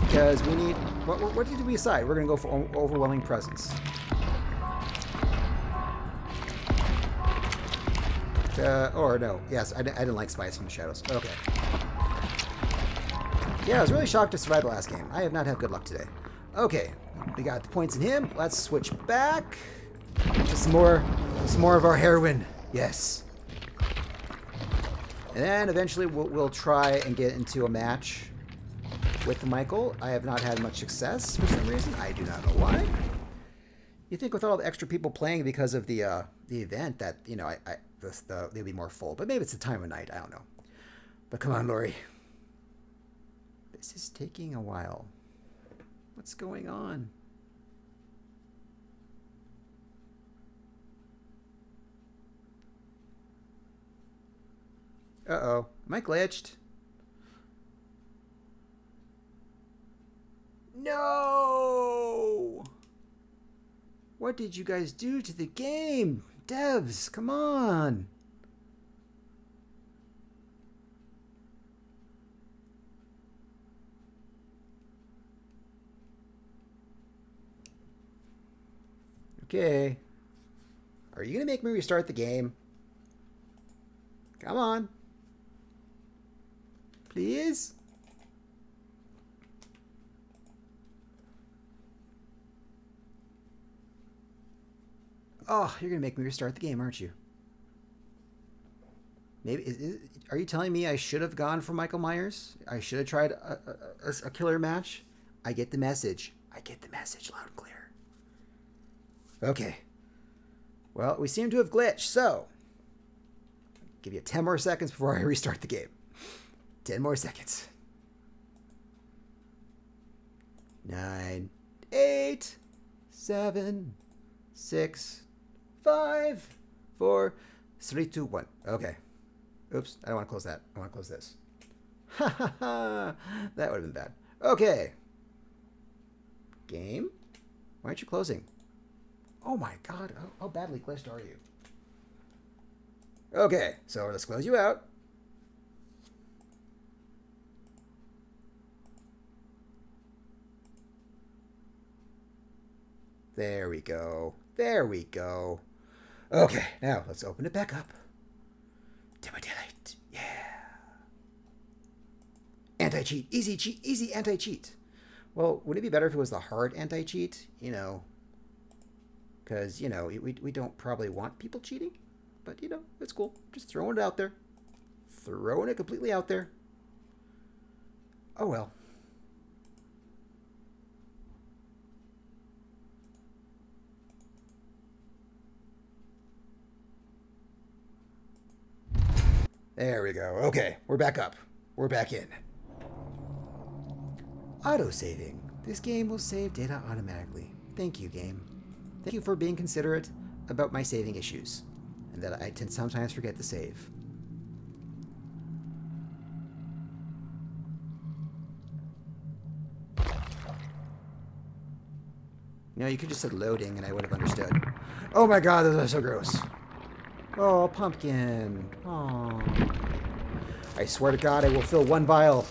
Because we need... What did we decide? We're going to go for Overwhelming Presence. Or no. Yes, I didn't like Spies from the Shadows. Okay. Yeah, I was really shocked to survive the last game. I have not had good luck today. Okay. We got the points in him. Let's switch back. Just some more of our heroin. Yes. And then eventually we'll try and get into a match with Michael. I have not had much success for some reason. I do not know why. You think with all the extra people playing because of the event that, you know, they'll be more full. But maybe it's the time of night. I don't know. But come on, Laurie. This is taking a while. What's going on? Uh-oh. Am I glitched? No! What did you guys do to the game? Devs, come on! Okay. Are you gonna make me restart the game? Come on. Please? Oh, you're going to make me restart the game, aren't you? Maybe are you telling me I should have gone for Michael Myers? I should have tried a killer match? I get the message. I get the message loud and clear. Okay. Well, we seem to have glitched, so... I'll give you 10 more seconds before I restart the game. 10 more seconds. 9, 8, 7, 6, 5, 4, 3, 2, 1. Okay. Oops. I don't want to close that. I want to close this. Ha ha ha. That would have been bad. Okay. Game? Why aren't you closing? Oh my god. How badly glitched are you? Okay. So let's close you out. There we go. There we go. Okay, now let's open it back up. Dead by Daylight. Yeah. Anti-cheat. Easy cheat. Easy anti-cheat. Well, would it be better if it was the hard anti-cheat? You know, because, you know, we don't probably want people cheating. But, you know, it's cool. Just throwing it out there. Throwing it completely out there. Oh, well. There we go. Okay, we're back up. We're back in. Auto-saving. This game will save data automatically. Thank you, game. Thank you for being considerate about my saving issues, and that I tend sometimes forget to save. No, you could just said loading and I would have understood. Oh my god, those are so gross. Oh, pumpkin. Oh. I swear to God, I will fill one vial.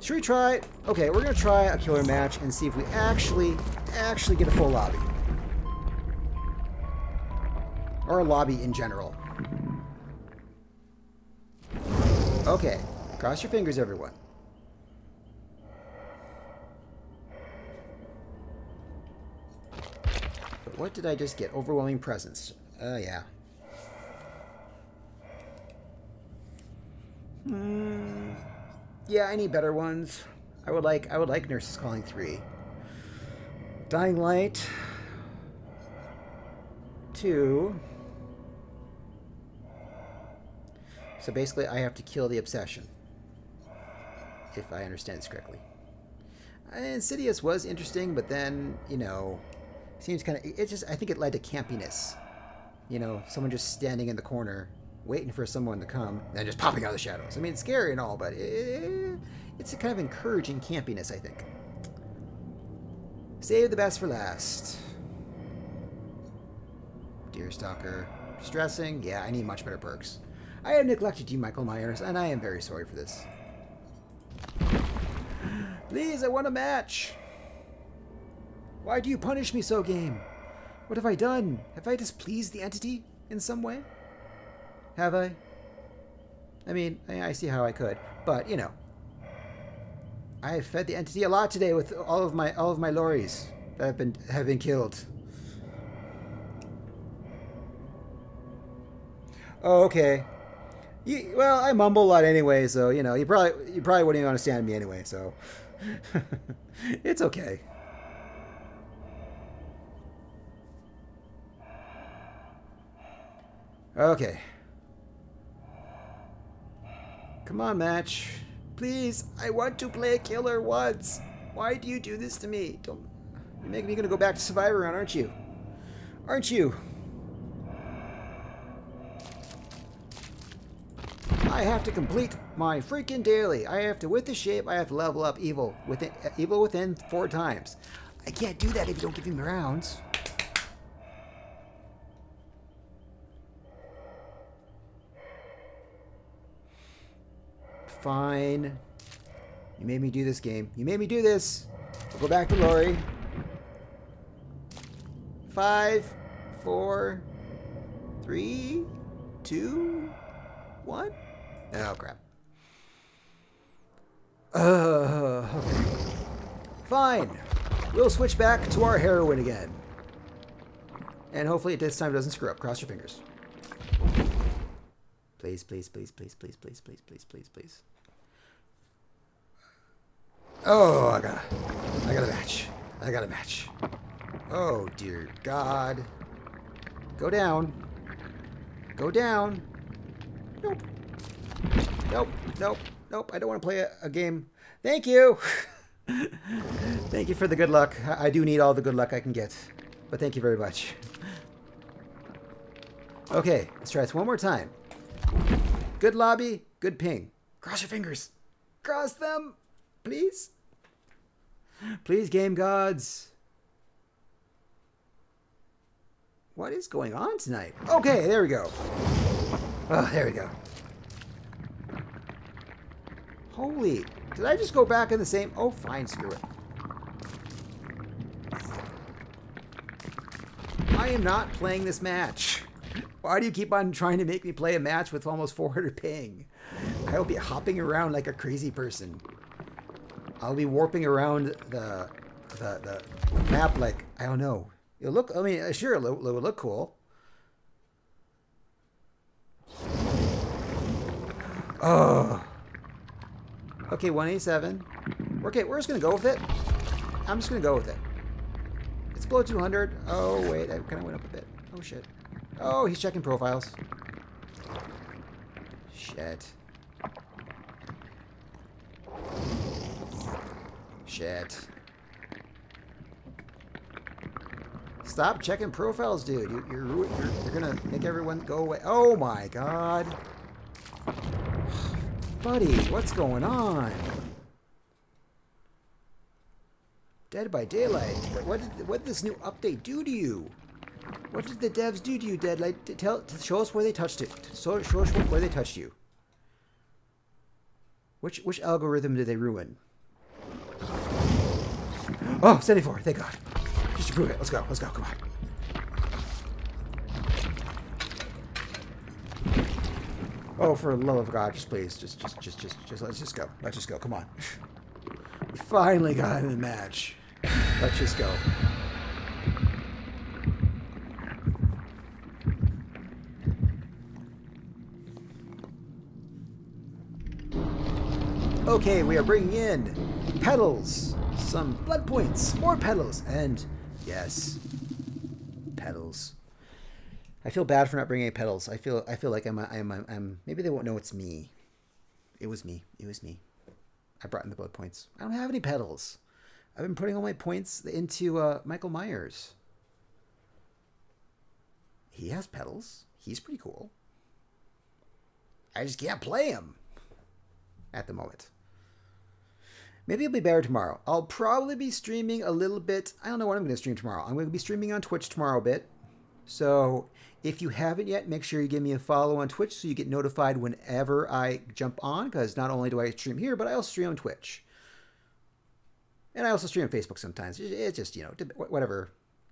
Should we try? Okay, we're going to try a killer match and see if we actually get a full lobby. Or a lobby in general. Okay. Cross your fingers, everyone. But what did I just get? Overwhelming Presence. Yeah. Yeah, I need better ones. I would like Nurse's Calling 3. Dying Light 2. So basically I have to kill the obsession. If I understand this correctly. Insidious was interesting, but then, you know, seems kinda I think it led to campiness. You know, someone just standing in the corner, waiting for someone to come, and then just popping out of the shadows. I mean, it's scary and all, but it's a kind of encouraging campiness, I think. Save the best for last. Deerstalker. Distressing. Yeah, I need much better perks. I have neglected you, Michael Myers, and I am very sorry for this. Please, I want a match! Why do you punish me so, game? What have I done? Have I displeased the entity in some way? Have I? I mean, I see how I could, but, you know. I have fed the entity a lot today with all of my lorries that have been killed. Oh, okay. Well, I mumble a lot anyway, so, you know, you probably wouldn't even understand me anyway, so. It's okay. Okay. Come on, match. Please, I want to play killer once. Why do you do this to me? Don't. You make me gonna go back to Survivor Round, aren't you? Aren't you? I have to complete my freaking daily. I have to, with the shape, I have to level up Evil Within 4 times. I can't do that if you don't give me rounds. Fine. You made me do this, game. You made me do this. We'll go back to Laurie. 5, 4, 3, 2, 1. Oh, crap. Okay. Fine. We'll switch back to our heroine again. And hopefully this time doesn't screw up. Cross your fingers. Please, please, please, please, please, please, please, please, please, please. Oh, I got a match. I got a match. Oh, dear God. Go down. Go down. Nope. Nope. Nope. Nope. I don't want to play a game. Thank you. Thank you for the good luck. I do need all the good luck I can get. But thank you very much. Okay. Let's try this one more time. Good lobby. Good ping. Cross your fingers. Cross them. Please? Please, game gods. What is going on tonight? Okay, there we go. Oh, there we go. Holy, did I just go back in the same? Oh, fine, screw it. I am not playing this match. Why do you keep on trying to make me play a match with almost 400 ping? I will be hopping around like a crazy person. I'll be warping around the map like, I don't know. It'll look, I mean, sure, it'll look cool. Oh. Okay, 187. Okay, we're just going to go with it. I'm just going to go with it. It's below 200. Oh, wait, I kind of went up a bit. Oh, shit. Oh, he's checking profiles. Shit. Shit. Stop checking profiles, dude. You're gonna make everyone go away. Oh my God. Buddy, what's going on? Dead by Daylight. What did this new update do to you? What did the devs do to you, Deadlight? Show us where they touched it. Show us where they touched you. Which algorithm did they ruin? Oh, 74, thank God. Just to prove it. Let's go, come on. Oh, for the love of God, just please. Just let's just go. Let's just go, come on. We finally got in the match. Let's just go. Okay, we are bringing in petals. Some blood points, more petals, and yes, petals. I feel bad for not bringing any petals. I feel like I'm maybe they won't know it's me. It was me. I brought in the blood points. I don't have any petals. I've been putting all my points into Michael Myers. He has petals. He's pretty cool. I just can't play him at the moment. Maybe it'll be better tomorrow. I'll probably be streaming a little bit. I don't know what I'm going to stream tomorrow. I'm going to be streaming on Twitch tomorrow a bit. So if you haven't yet, make sure you give me a follow on Twitch so you get notified whenever I jump on, because not only do I stream here, but I also stream on Twitch. And I also stream on Facebook sometimes. It's just, you know, whatever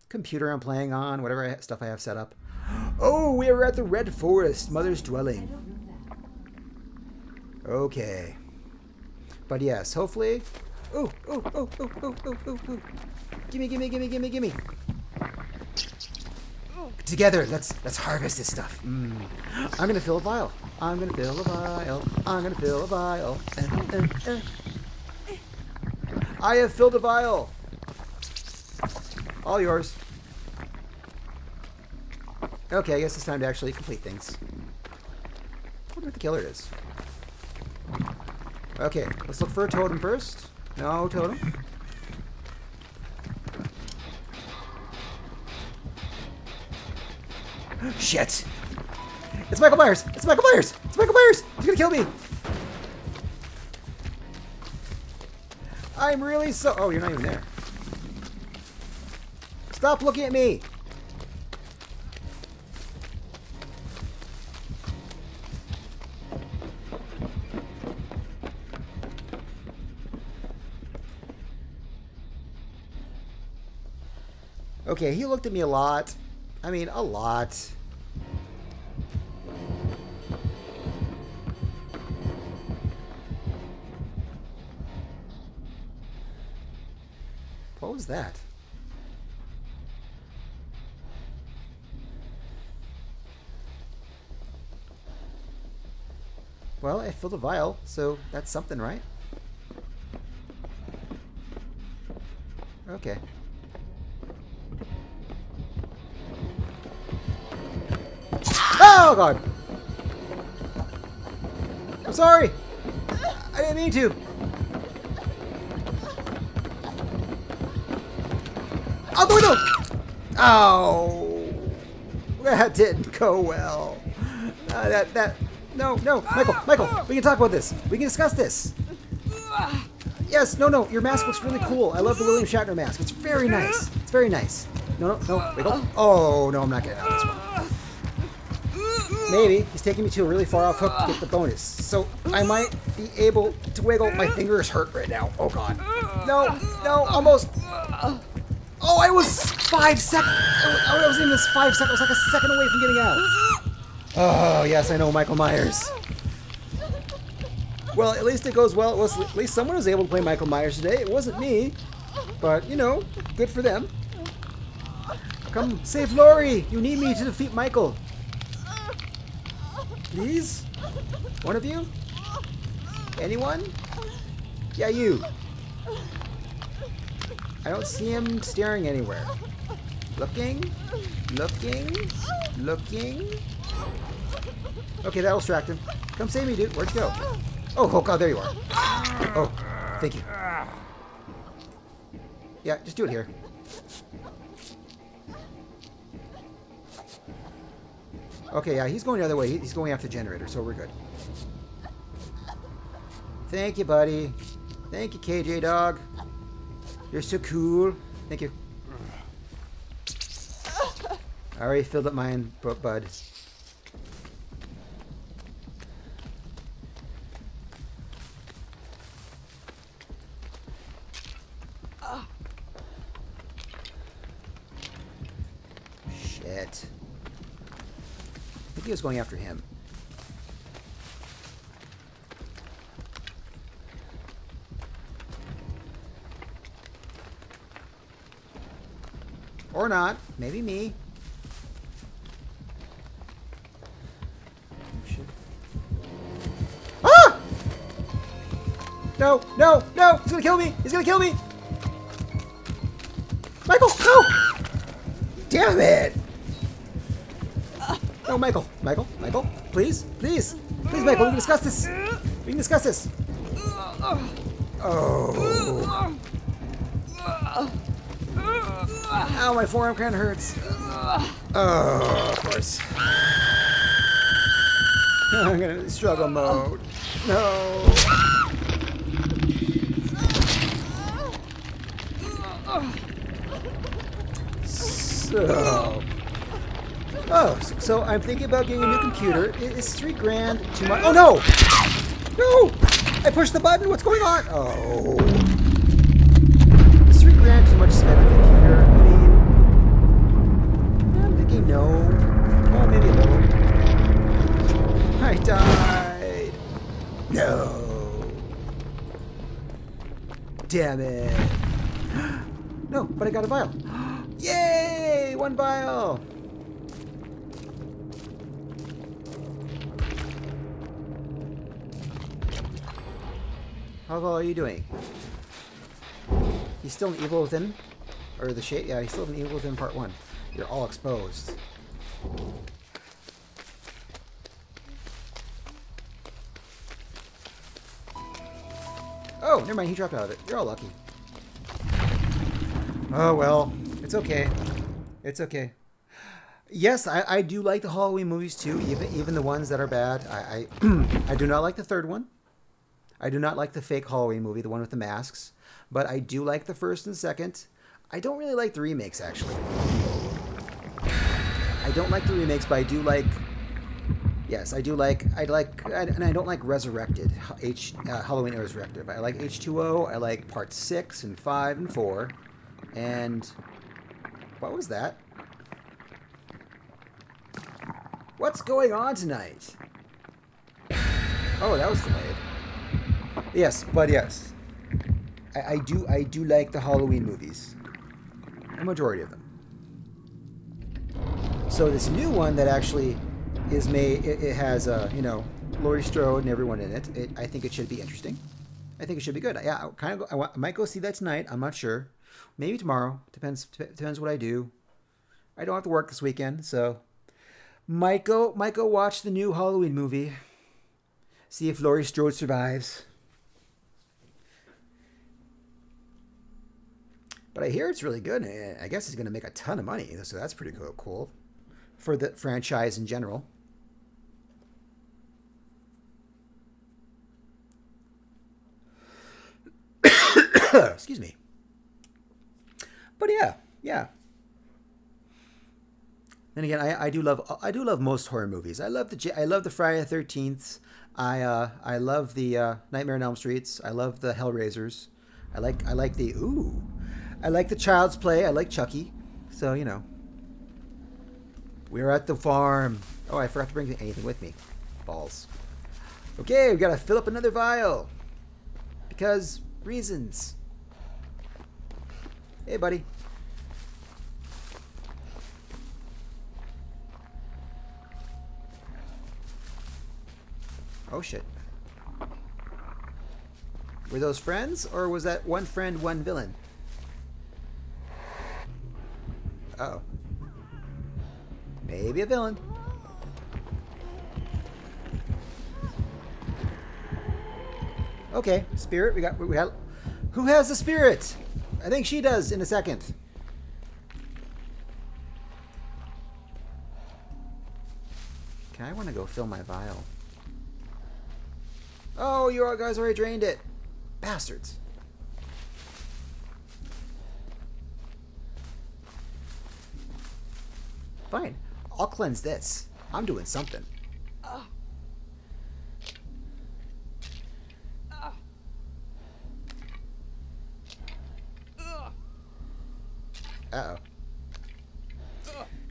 computer I'm playing on, whatever stuff I have set up. Oh, we are at the Red Forest, Mother's Dwelling. Okay. But yes, hopefully... Oh, oh, oh, oh, oh, oh, oh, oh. Gimme, gimme, gimme, gimme, gimme. Together, let's harvest this stuff. I'm gonna fill a vial. I'm gonna fill a vial. I'm gonna fill a vial. I have filled a vial. All yours. Okay, I guess it's time to actually complete things. I wonder what the killer is. Okay, let's look for a totem first. No totem. Shit! It's Michael Myers! It's Michael Myers! It's Michael Myers! He's gonna kill me! I'm really so... Oh, you're not even there. Stop looking at me! Okay, he looked at me a lot. I mean, a lot. What was that? Well, I filled a vial, so that's something, right? Okay. Oh god! I'm sorry! I didn't mean to! Out the window! Oh! That didn't go well. No, Michael, we can talk about this. We can discuss this. Yes, no, your mask looks really cool. I love the William Shatner mask. It's very nice. It's very nice. No, Michael. Oh, no, I'm not getting out of this one. Maybe he's taking me to a really far off hook to get the bonus, so I might be able to wiggle. My fingers hurt right now. Oh god. No, almost. Oh, I was 5 seconds. I was in this 5 seconds. I was like a second away from getting out. Oh yes, I know Michael Myers. Well, at least it goes well. At least someone was able to play Michael Myers today. It wasn't me, but you know, good for them. Come save Laurie. You need me to defeat Michael. Please? One of you? Anyone? Yeah, you. I don't see him staring anywhere. Looking. Okay, that'll distract him. Come save me, dude. Where'd you go? Oh god, there you are. Oh, thank you. Yeah, just do it here. Okay, yeah, he's going the other way. He's going after the generator, so we're good. Thank you, buddy. Thank you, KJ Dog. You're so cool. Thank you. I already filled up mine, bud. Shit. I think he was going after him. Or not. Maybe me. Oh, shit. Ah! No! He's gonna kill me! Michael, no! Damn it! No, Michael, please, Michael, we can discuss this. Oh. Ow, my forearm kind of hurts. Oh, of course. I'm going to struggle mode. No. So. Oh, so I'm thinking about getting a new computer. It's $3 grand to my... Oh, no! No! I pushed the button. What's going on? Oh. It's $3 grand too much to spend on a computer. I mean, I'm thinking no. Well, maybe no. I died. No. Damn it. No, but I got a vial. Yay! One vial. How well are you doing? He's still in Evil Within? Or the shape? Yeah, he's still in Evil Within Part 1. You're all exposed. Oh, never mind. He dropped out of it. You're all lucky. Oh, well. It's okay. It's okay. Yes, I do like the Halloween movies, too. Even the ones that are bad. I do not like the third one. I do not like the fake Halloween movie, the one with the masks, but I do like the first and second. I don't really like the remakes, actually. I don't like the remakes, but I do like... Yes, I do like... I don't like Resurrected, Halloween Resurrected, but I like H2O, I like Part 6 and 5 and 4, and... What was that? What's going on tonight? Oh, that was delayed. Yes, but yes, I do like the Halloween movies, a majority of them. So this new one that actually is made, it has you know, Laurie Strode and everyone in it. I think it should be interesting. I think it should be good. Yeah, I might go see that tonight. I'm not sure. Maybe tomorrow. Depends what I do. I don't have to work this weekend, so might go watch the new Halloween movie. See if Laurie Strode survives. But I hear it's really good, and I guess it's going to make a ton of money, so that's pretty cool for the franchise in general. Excuse me. But yeah. Then again, I do love most horror movies. I love the Friday the 13th. I love the Nightmare on Elm Streets. I love the Hellraisers. I like the ooh. I like the Child's Play. I like Chucky. So, you know. We're at the farm. Oh, I forgot to bring anything with me. Balls. Okay, we gotta fill up another vial. Because reasons. Hey, buddy. Oh, shit. Were those friends? Or was that one friend, one villain? Uh-oh. Maybe a villain. Okay, spirit. We got. Who has the spirit? I think she does in a second. Okay, I want to go fill my vial. Oh, you guys already drained it, bastards. Fine. I'll cleanse this. I'm doing something. Uh-oh.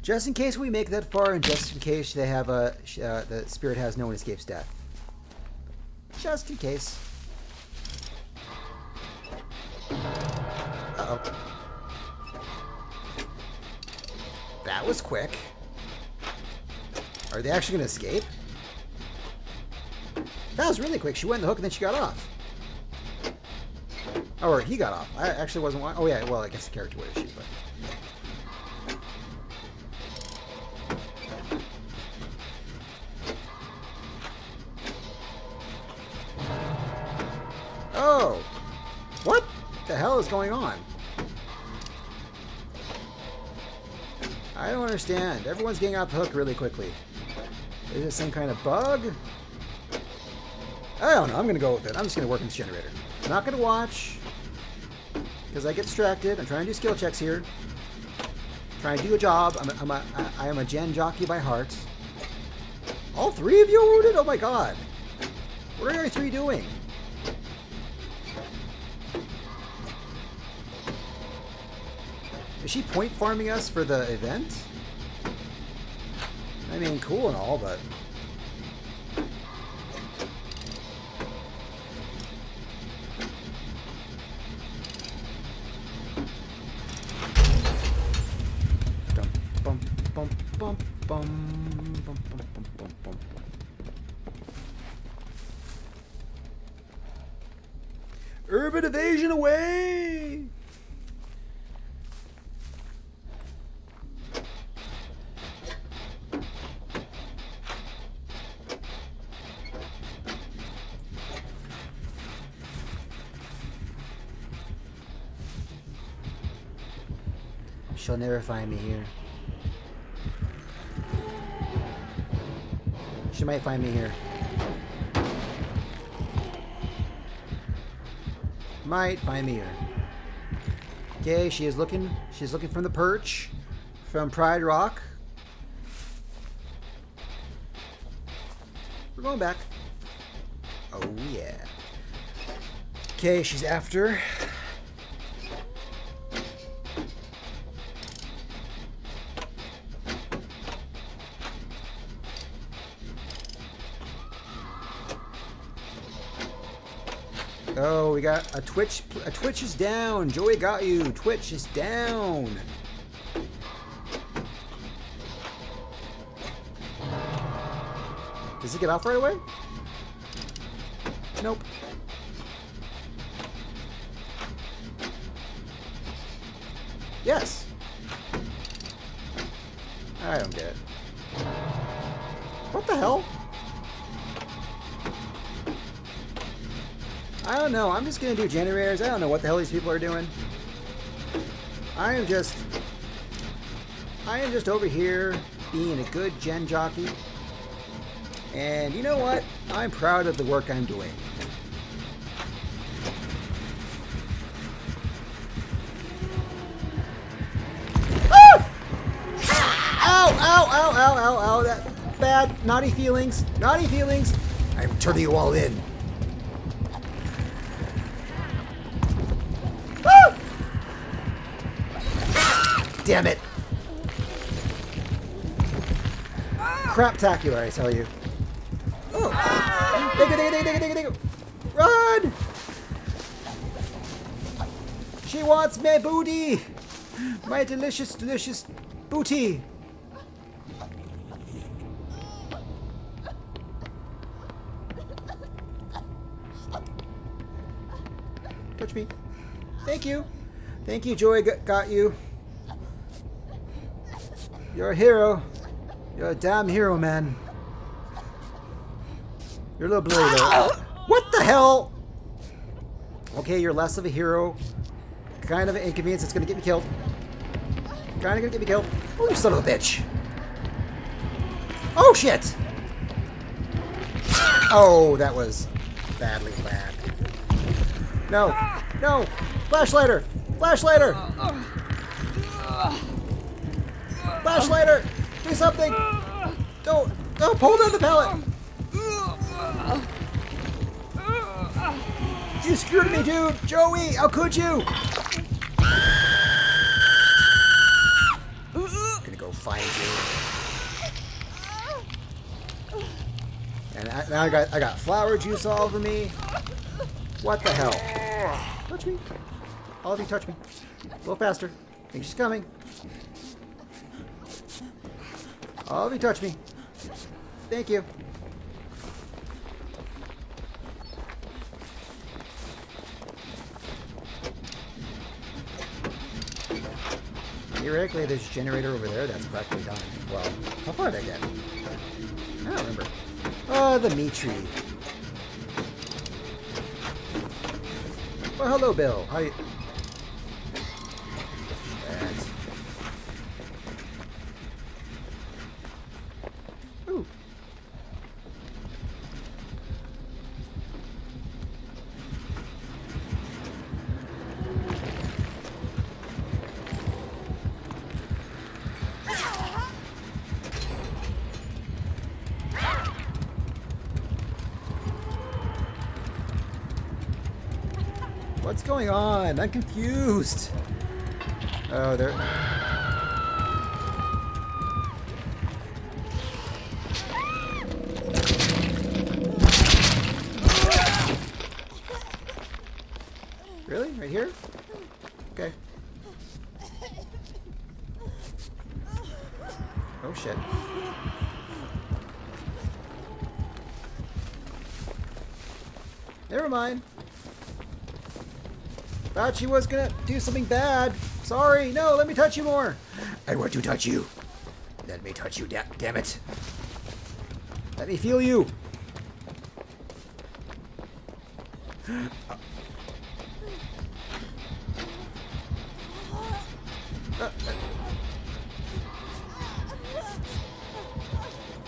Just in case we make that far, and just in case they have a... the spirit has no one escapes death. Just in case. Uh-oh. That was quick. Are they actually going to escape? That was really quick. She went in the hook and then she got off. Oh, or he got off. I actually wasn't watching. Oh, yeah. Well, I guess the character would have she, but... Oh! What the hell is going on? I don't understand. Everyone's getting off the hook really quickly. Is this some kind of bug? I don't know. I'm going to go with it. I'm just going to work in this generator. I'm not going to watch because I get distracted. I'm trying to do skill checks here. trying to do a job. I am a gen jockey by heart. All three of you are wounded? Oh my god. What are you three doing? Is she point farming us for the event? I mean, cool and all, but... Urban Evasion away! She'll never find me here. She might find me here. Might find me here. Okay, she is looking. She's looking from the perch, from Pride Rock. We're going back. Oh yeah. Okay, she's after. Oh, we got a Twitch. A Twitch is down. Joey got you. Twitch is down. Does it get off right away? Nope. Yes. I don't get it. What the hell? I don't know. I'm just going to do generators. I don't know what the hell these people are doing. I am just over here being a good gen jockey. And you know what? I'm proud of the work I'm doing. Ah! Ow! Ow! Ow! Ow! Ow! Ow! That bad, naughty feelings. Naughty feelings. I'm turning you all in. Damn it! Craptacular, I tell you. Oh! Dig it. Run! She wants my booty! My delicious, delicious booty! Touch me. Thank you. Thank you, Joy got you. You're a hero. You're a damn hero, man. You're a little blurry, though. What the hell? Okay, you're less of a hero. Kind of an inconvenience. It's gonna get me killed. Kinda gonna get me killed. Oh, you son of a bitch. Oh, shit! Oh, that was badly planned. No. No! Flashlighter! Flashlighter! Flashlighter! Do something! Don't pull down the pallet! You screwed me, dude! Joey, how could you? I'm gonna go find you. And now I got flower juice all over me. What the hell? Touch me. All of you touch me. A little faster. I think she's coming. Oh, you touch me. Thank you. Theoretically, there's a generator over there that's practically done. Well, how far did I get? I don't remember. Oh, the meat tree. Well, hello, Bill. How you... What's going on? I'm confused. Oh, there. Really? Right here? Okay. Oh, shit. Never mind. Thought she was gonna do something bad. Sorry. No, let me touch you more. I want to touch you. Let me touch you, damn it. Let me feel you.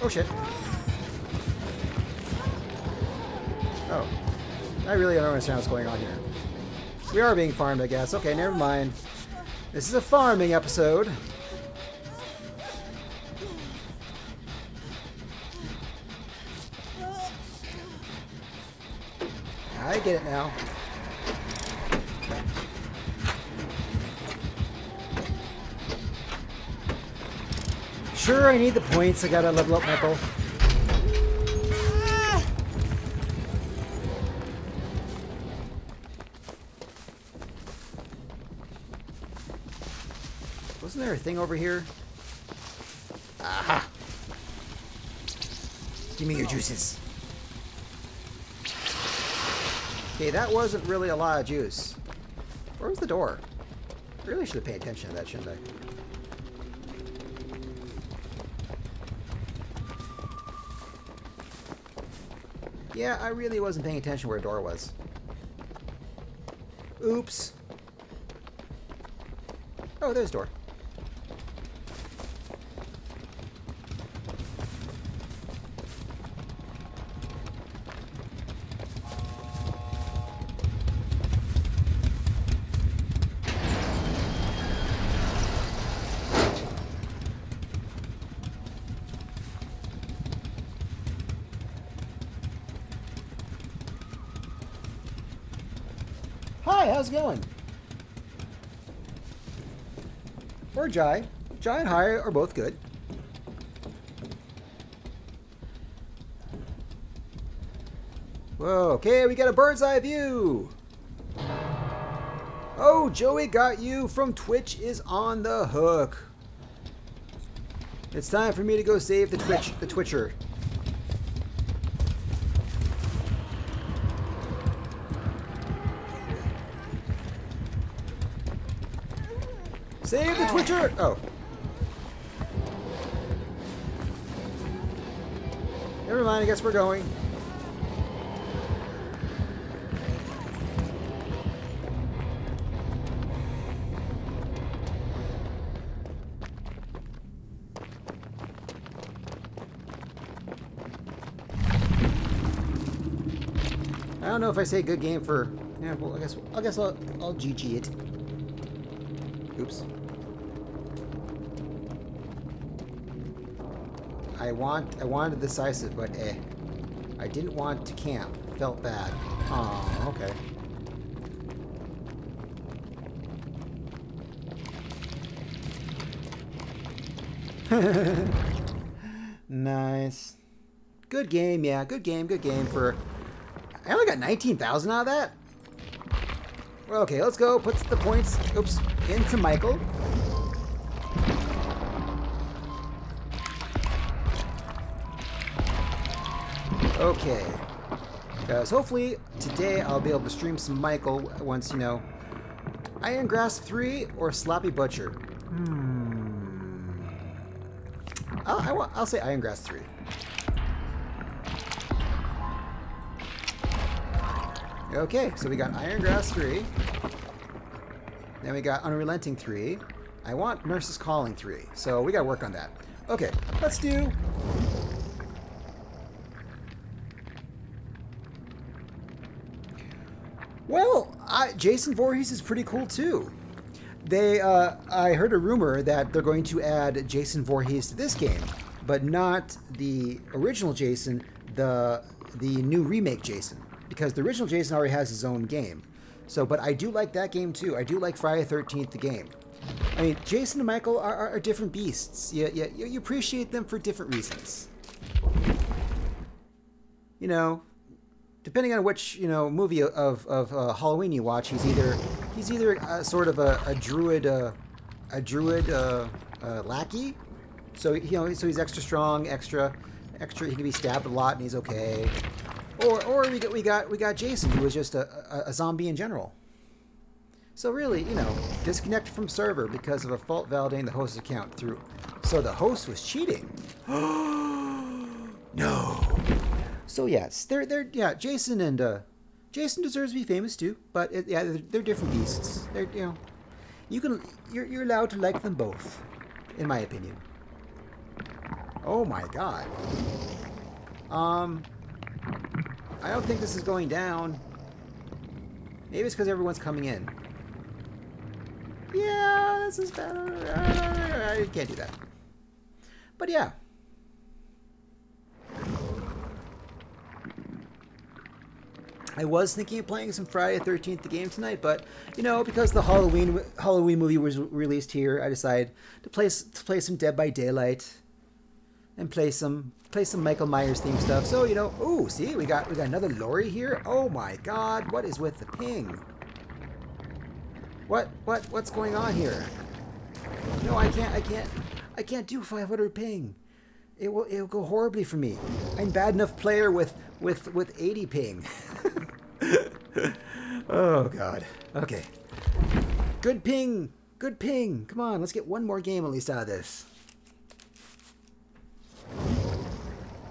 Oh, shit. Oh. I really don't understand what's going on here. We are being farmed, I guess. Okay, never mind. This is a farming episode. I get it now. Sure, I need the points. I gotta level up Michael. Wasn't there a thing over here? Aha! Give me your juices. Okay, that wasn't really a lot of juice. Where was the door? I really should have paid attention to that, shouldn't I? Yeah, I really wasn't paying attention where a door was. Oops. Oh, there's a door. How's it going? Or Jai. Jai and Hai are both good. Whoa, okay, we got a bird's eye view. Oh, Joey Got You from Twitch is on the hook. It's time for me to go save the Twitcher. Save the Twitcher! Oh. Never mind, I guess we're going. I don't know if I say good game for... Yeah, well, I guess I'll GG it. Oops. I wanted decisive, but eh. I didn't want to camp. Felt bad. Oh, okay. Nice. Good game, yeah. Good game for... I only got 19,000 out of that? Okay, let's go. Put the points... Oops. Into Michael. Okay, guys, hopefully today I'll be able to stream some Michael once, you know, Iron Grasp 3 or Sloppy Butcher. I'll say Iron Grasp 3. Okay, so we got Iron Grasp 3. Then we got Unrelenting 3. I want Nurse's Calling 3, so we gotta work on that. Okay, let's do... Well, Jason Voorhees is pretty cool too. They, I heard a rumor that they're going to add Jason Voorhees to this game, but not the original Jason, the new remake Jason, because the original Jason already has his own game. So, but I do like that game too. I do like Friday the 13th, the game. I mean, Jason and Michael are different beasts. You appreciate them for different reasons. You know, depending on which, you know, movie of Halloween you watch, he's either sort of a druid lackey. So, you know, so he's extra strong, extra. He can be stabbed a lot, and he's okay. Or we got Jason, who was just a zombie in general. So really, you know, disconnect from server because of a fault validating the host's account through. So the host was cheating. No. So yes, yeah, Jason deserves to be famous too, but they're different beasts. They're, you know, you're allowed to like them both, in my opinion. Oh my God. I don't think this is going down. Maybe it's because everyone's coming in. Yeah, this is better. I can't do that. But yeah. I was thinking of playing some Friday the 13th the game tonight, but you know, because the Halloween movie was released here, I decided to play some Dead by Daylight and play some Michael Myers theme stuff. So, you know, ooh, see, we got another Laurie here. Oh my God, what is with the ping? What's going on here? No, I can't do 500 ping. It'll go horribly for me. I'm bad enough player with 80 ping. Oh God. Okay. Good ping. Good ping. Come on, let's get one more game at least out of this.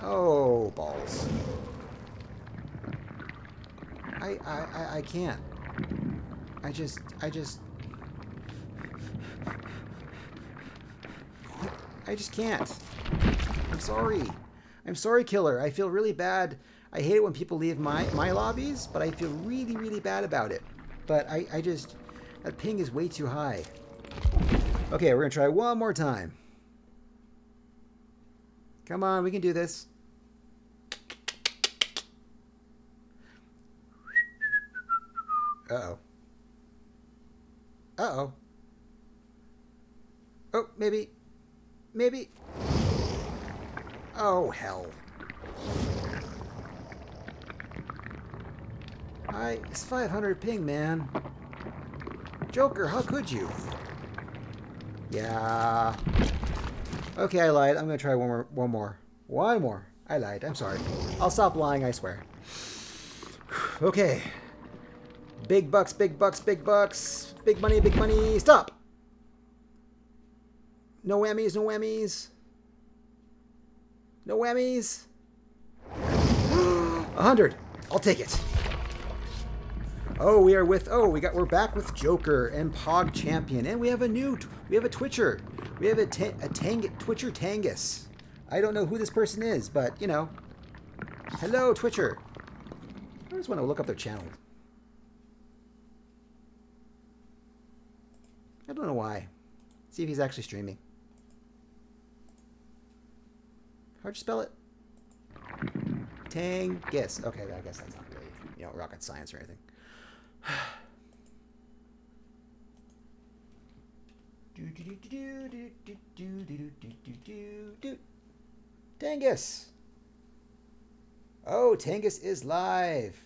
Oh balls. I can't. I just can't. I'm sorry. I'm sorry, killer. I feel really bad. I hate it when people leave my lobbies, but I feel really, really bad about it. But I just, that ping is way too high. Okay, we're gonna try one more time. Come on, we can do this. Uh-oh. Uh-oh. Oh, maybe. Maybe. Oh, hell. It's 500 ping, man. Joker, how could you? Yeah. Okay, I lied. I'm gonna try one more. I lied. I'm sorry. I'll stop lying, I swear. Okay. Big bucks. Big money. Stop! No whammies. 100. I'll take it. Oh, we're back with Joker and Pog Champion, and we have a Twitcher. We have a Twitcher Tangus. I don't know who this person is, but you know. Hello, Twitcher. I just want to look up their channel. I don't know why. See if he's actually streaming. How'd you spell it? Tangus. Okay, I guess that's not really, you know, rocket science or anything. Tangus. Oh, Tangus is live.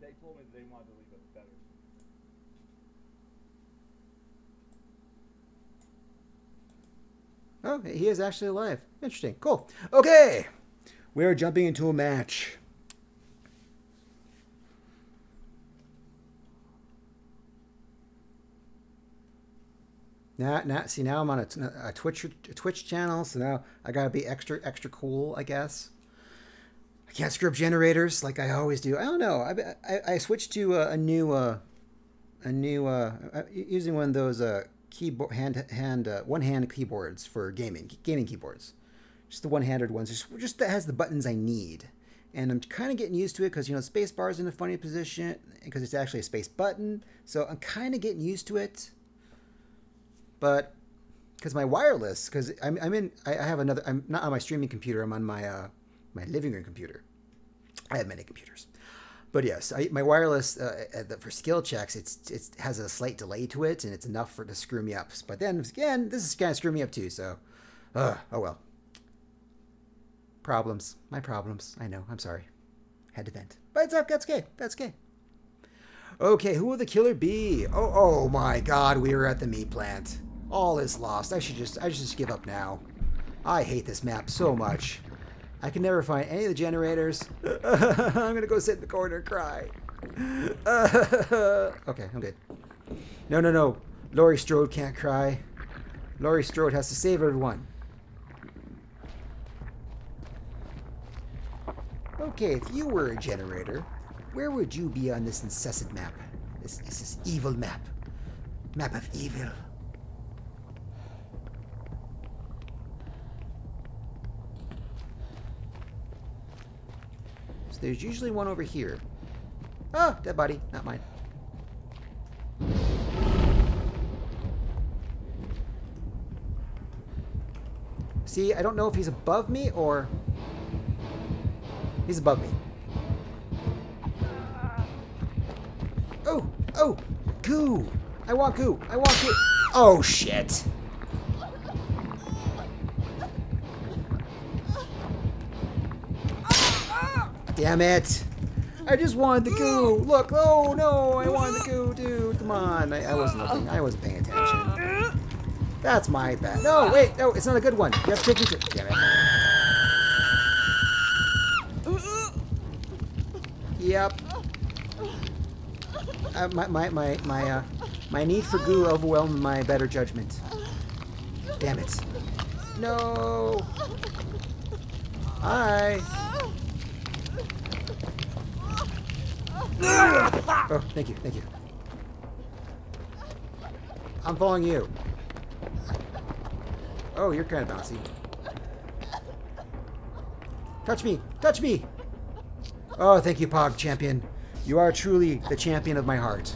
They told me they wanted to leave us better. Oh, he is actually alive. Interesting. Cool. Okay. We are jumping into a match. Now I'm on a Twitch channel, so now I gotta be extra cool, I guess. I can't script generators like I always do. I don't know. I switched to a new using one of those keyboard one-hand keyboards for gaming keyboards, just the one-handed ones, just that has the buttons I need. And I'm kind of getting used to it because, you know, space bar is in a funny position because it's actually a space button. So I'm kind of getting used to it. But because my wireless, because I have another, I'm not on my streaming computer. I'm on my my living room computer. I have many computers. But yes, my wireless for skill checks, it has a slight delay to it, and it's enough for it to screw me up. But then again, this is kind of screwing me up too. So, oh well. Problems. My problems. I know. I'm sorry. Had to vent. But it's up. That's okay. That's okay. Okay, who will the killer be? Oh my god, we were at the meat plant. All is lost. I should just give up now. I hate this map so much. I can never find any of the generators. I'm gonna go sit in the corner and cry. Okay, I'm good. No. Laurie Strode can't cry. Laurie Strode has to save everyone. Okay, if you were a generator, where would you be on this incessant map? This evil map. Map of evil. So there's usually one over here. Oh, dead body, not mine. See, I don't know if he's above me or... He's above me. Oh, goo. I want goo. Oh, shit. Damn it. I just wanted the goo. Look, oh no, I wanted the goo, dude. Come on. I wasn't looking. I wasn't paying attention. That's my bad. No, wait. No, it's not a good one. You have to take me to... Damn it. Yep. My need for goo overwhelmed my better judgment. Damn it. No. Hi. Oh, thank you. I'm following you. Oh, you're kind of bouncy. Touch me. Oh, thank you, Pog Champion. You are truly the champion of my heart.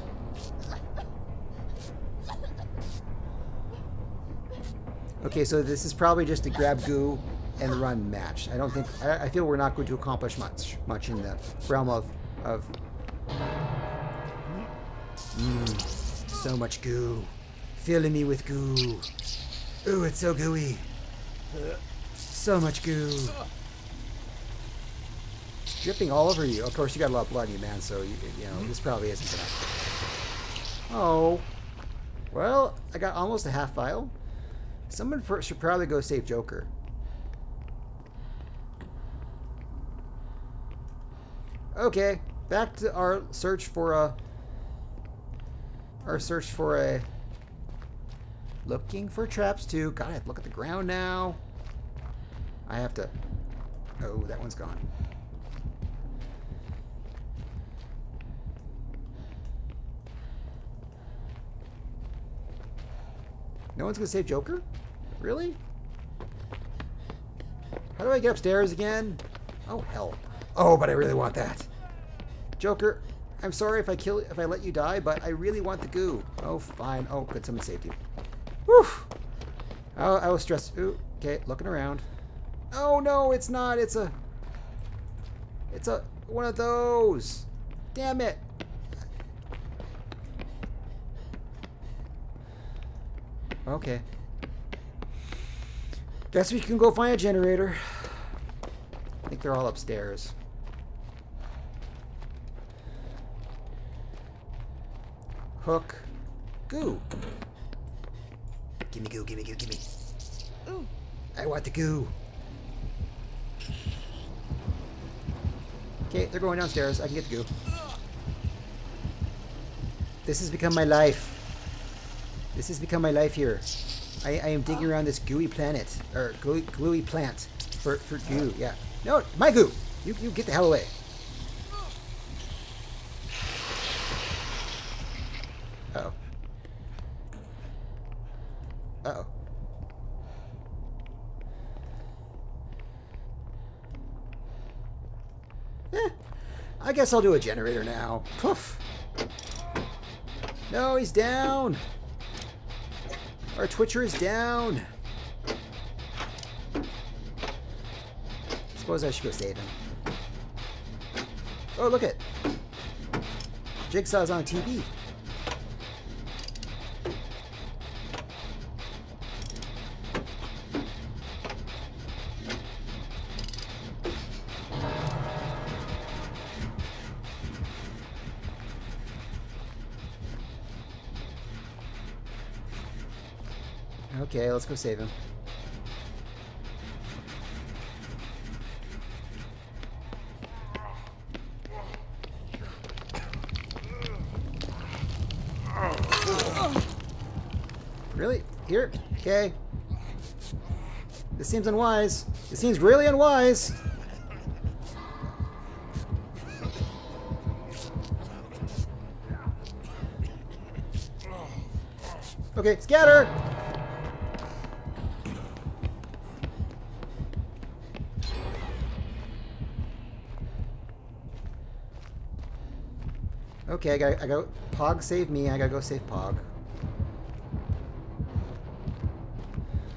Okay, so this is probably just a grab goo and run match. I don't think... I feel we're not going to accomplish much in the realm of... so much goo. Filling me with goo. Ooh, it's so gooey. So much goo. Dripping all over you. Of course, you got a lot of blood in you, man, so, you know, this probably isn't enough. Oh. Well, I got almost a half vial. Someone should probably go save Joker. Okay. Back to our search for a... Looking for traps, too. God, I have to look at the ground now. I have to... Oh, that one's gone. No one's gonna save Joker? Really? How do I get upstairs again? Oh hell! Oh, but I really want that. Joker, I'm sorry if I let you die, but I really want the goo. Oh fine. Oh good, someone saved you. Whew! Oh, I was stressed. Ooh, okay, looking around. Oh no, it's not. It's a one of those. Damn it! Okay. Guess we can go find a generator. I think they're all upstairs. Hook. Goo. Gimme goo. Ooh. I want the goo. Okay, they're going downstairs. I can get the goo. This has become my life. This has become my life here. I am digging around this gooey planet, or gooey plant for goo, yeah. No, my goo! You get the hell away. Uh-oh. Uh-oh. Eh, I guess I'll do a generator now. Poof. No, he's down. Our Twitcher is down. Suppose I should go save him. Oh, look it. Jigsaw's on TV. Okay, let's go save him. Really? Here? Okay. This seems unwise. It seems really unwise. Okay, scatter! Okay, I gotta Pog save me, I gotta go save Pog.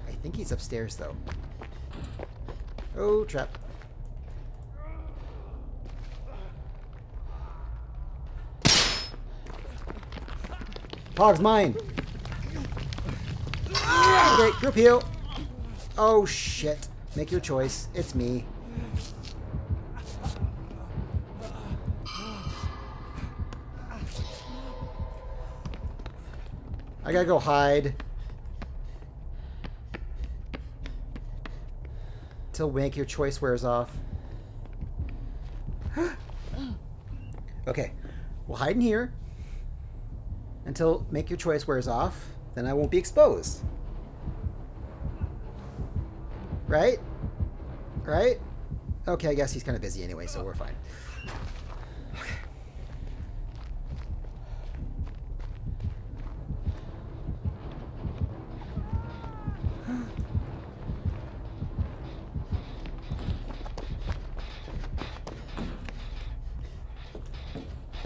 I think he's upstairs though. Oh, trap. Pog's mine! Okay, group heal! Oh shit. Make your choice. It's me. I gotta go hide till Make Your Choice wears off. Okay, we'll hide in here until Make Your Choice wears off. Then I won't be exposed. Right? Right? Okay, I guess he's kind of busy anyway, so we're fine.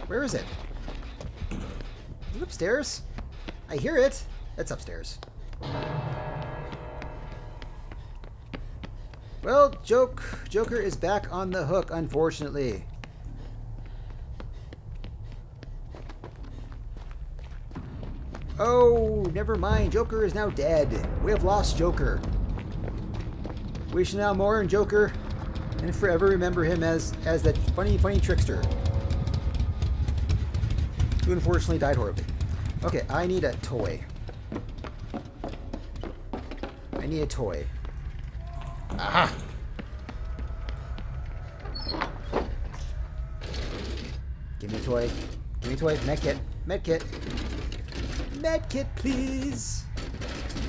Where is it? Is it upstairs? I hear it. It's upstairs. Well, Joker is back on the hook, unfortunately. Oh, never mind. Joker is now dead. We have lost Joker. We shall now mourn Joker and forever remember him as that funny trickster. Who unfortunately died horribly. Okay, I need a toy. I need a toy. Aha! Give me a toy. Give me a toy. Medkit. Medkit. Medkit, please.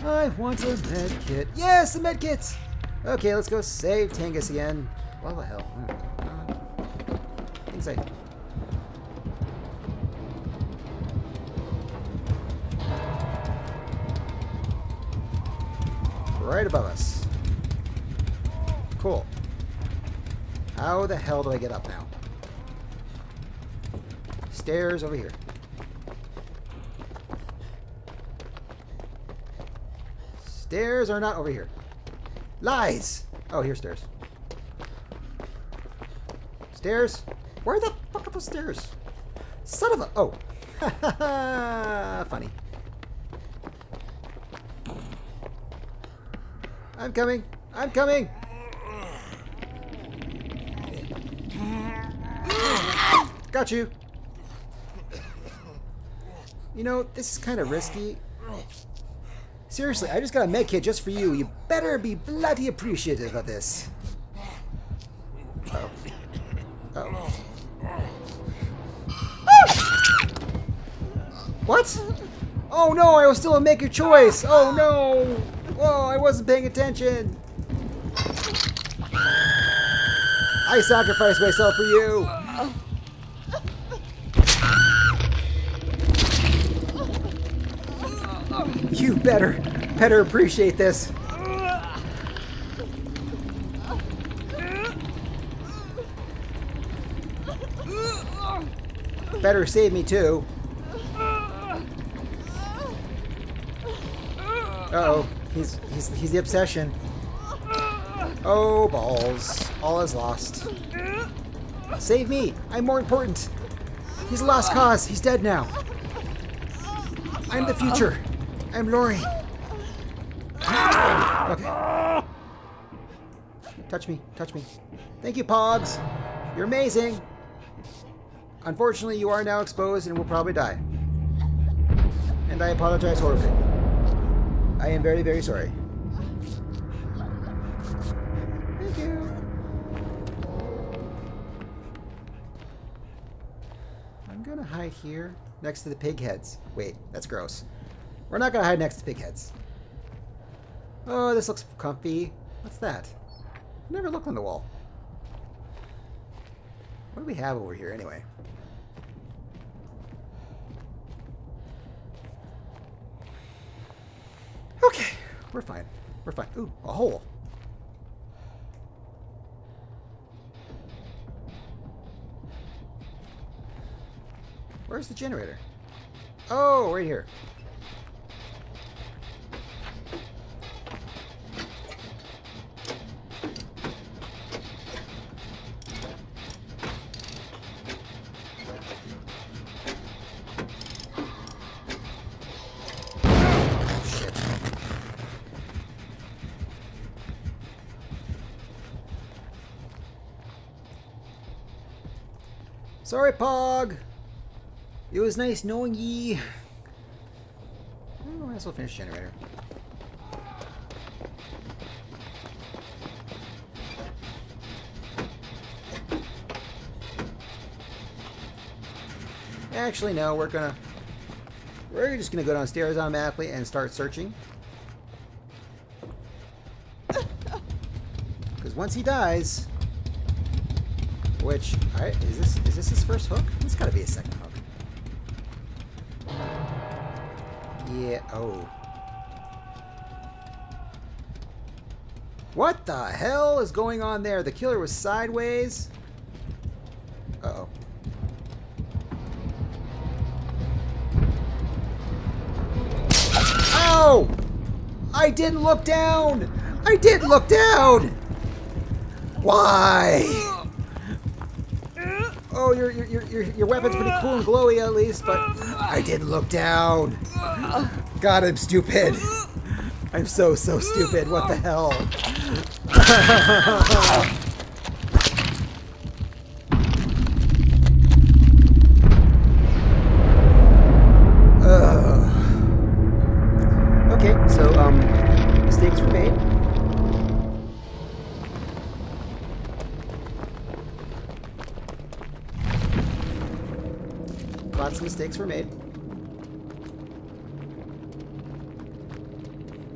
I want a medkit. Yes, a medkit! Okay, let's go save Tangus again. What the hell? Inside. Right above us. Cool. How the hell do I get up now? Stairs over here. Stairs are not over here. Lies! Oh, here's stairs. Stairs? Where the fuck are those stairs? Son of a... Oh. Ha ha ha! Funny. I'm coming! I'm coming! Got you! You know, this is kind of risky. Seriously, I just got a med kit just for you. You better be bloody appreciative of this. Uh-oh. Uh-oh. What? Oh no, I was still a Make Your Choice! Oh no! Whoa, I wasn't paying attention. I sacrifice myself for you. You better appreciate this. Better save me too. Uh-oh, he's the obsession. Oh, balls. All is lost. Save me! I'm more important! He's a lost cause. He's dead now. I'm the future. I'm Laurie. Okay. Touch me. Touch me. Thank you, Pogs. You're amazing. Unfortunately, you are now exposed and will probably die. And I apologize horribly. I am very, very sorry. Thank you. I'm gonna hide here next to the pig heads. Wait, that's gross. We're not gonna hide next to pig heads. Oh, this looks comfy. What's that? I never look on the wall. What do we have over here anyway? Okay, we're fine. We're fine. Ooh, a hole. Where's the generator? Oh, right here. Sorry, Pog. It was nice knowing ye. I might as well finish the generator. Actually, no. We're just gonna go downstairs automatically and start searching. Because once he dies. Which, all right, is this his first hook? It's gotta be a second hook. Yeah, oh. What the hell is going on there? The killer was sideways. Uh-oh. Oh! I didn't look down! I didn't look down! Why? Oh, your weapon's pretty cool and glowy at least, but I didn't look down. God, I'm stupid. I'm so stupid. What the hell? Okay, so mistakes were made. Lots of mistakes were made.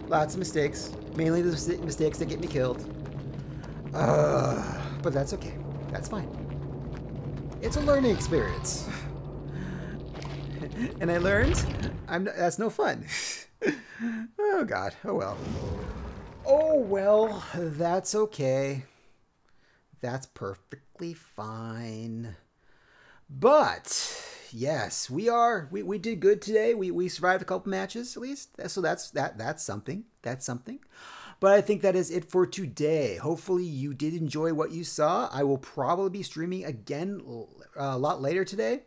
Lots of mistakes. Mainly the mistakes that get me killed. But that's okay. That's fine. It's a learning experience. And I learned that's no fun. Oh God. Oh well. Oh well. That's okay. That's perfectly fine. But yes, we did good today. We survived a couple matches at least. So that's something. That's something. But I think that is it for today. Hopefully you did enjoy what you saw. I will probably be streaming again a lot later today.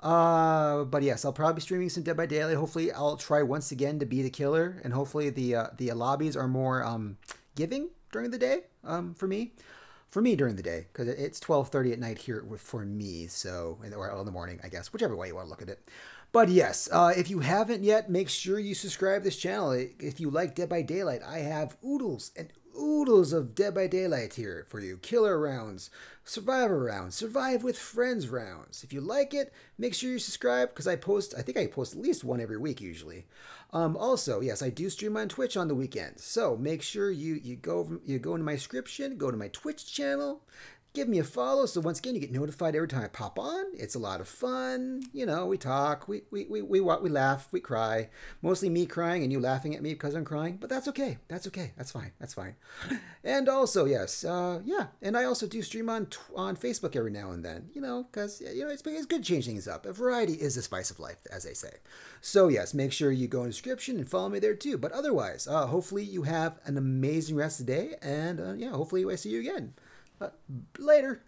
But yes, I'll probably be streaming some Dead by Daylight. Hopefully I'll try once again to be the killer, and hopefully the lobbies are more giving during the day for me. During the day, because it's 12:30 at night here for me, so, or in the morning, I guess, whichever way you want to look at it. But yes, if you haven't yet, make sure you subscribe to this channel. If you like Dead by Daylight, I have oodles and oodles of Dead by Daylight here for you. Killer rounds, survivor rounds, survive with friends rounds. If you like it, make sure you subscribe, because I think I post at least one every week usually. Also, yes, I do stream on Twitch on the weekends, so make sure you go into my description, go to my Twitch channel, Give me a follow, so once again, you get notified every time I pop on. It's a lot of fun. You know, we talk, we laugh, we cry. Mostly me crying and you laughing at me because I'm crying, but that's okay. That's okay. That's fine. That's fine. And also, yes, yeah, and I also do stream on Facebook every now and then, you know, because, you know, it's good to change things up. A variety is the spice of life, as they say. So, yes, make sure you go in the description and follow me there, too. But otherwise, hopefully you have an amazing rest of the day, and, yeah, hopefully I see you again. Later.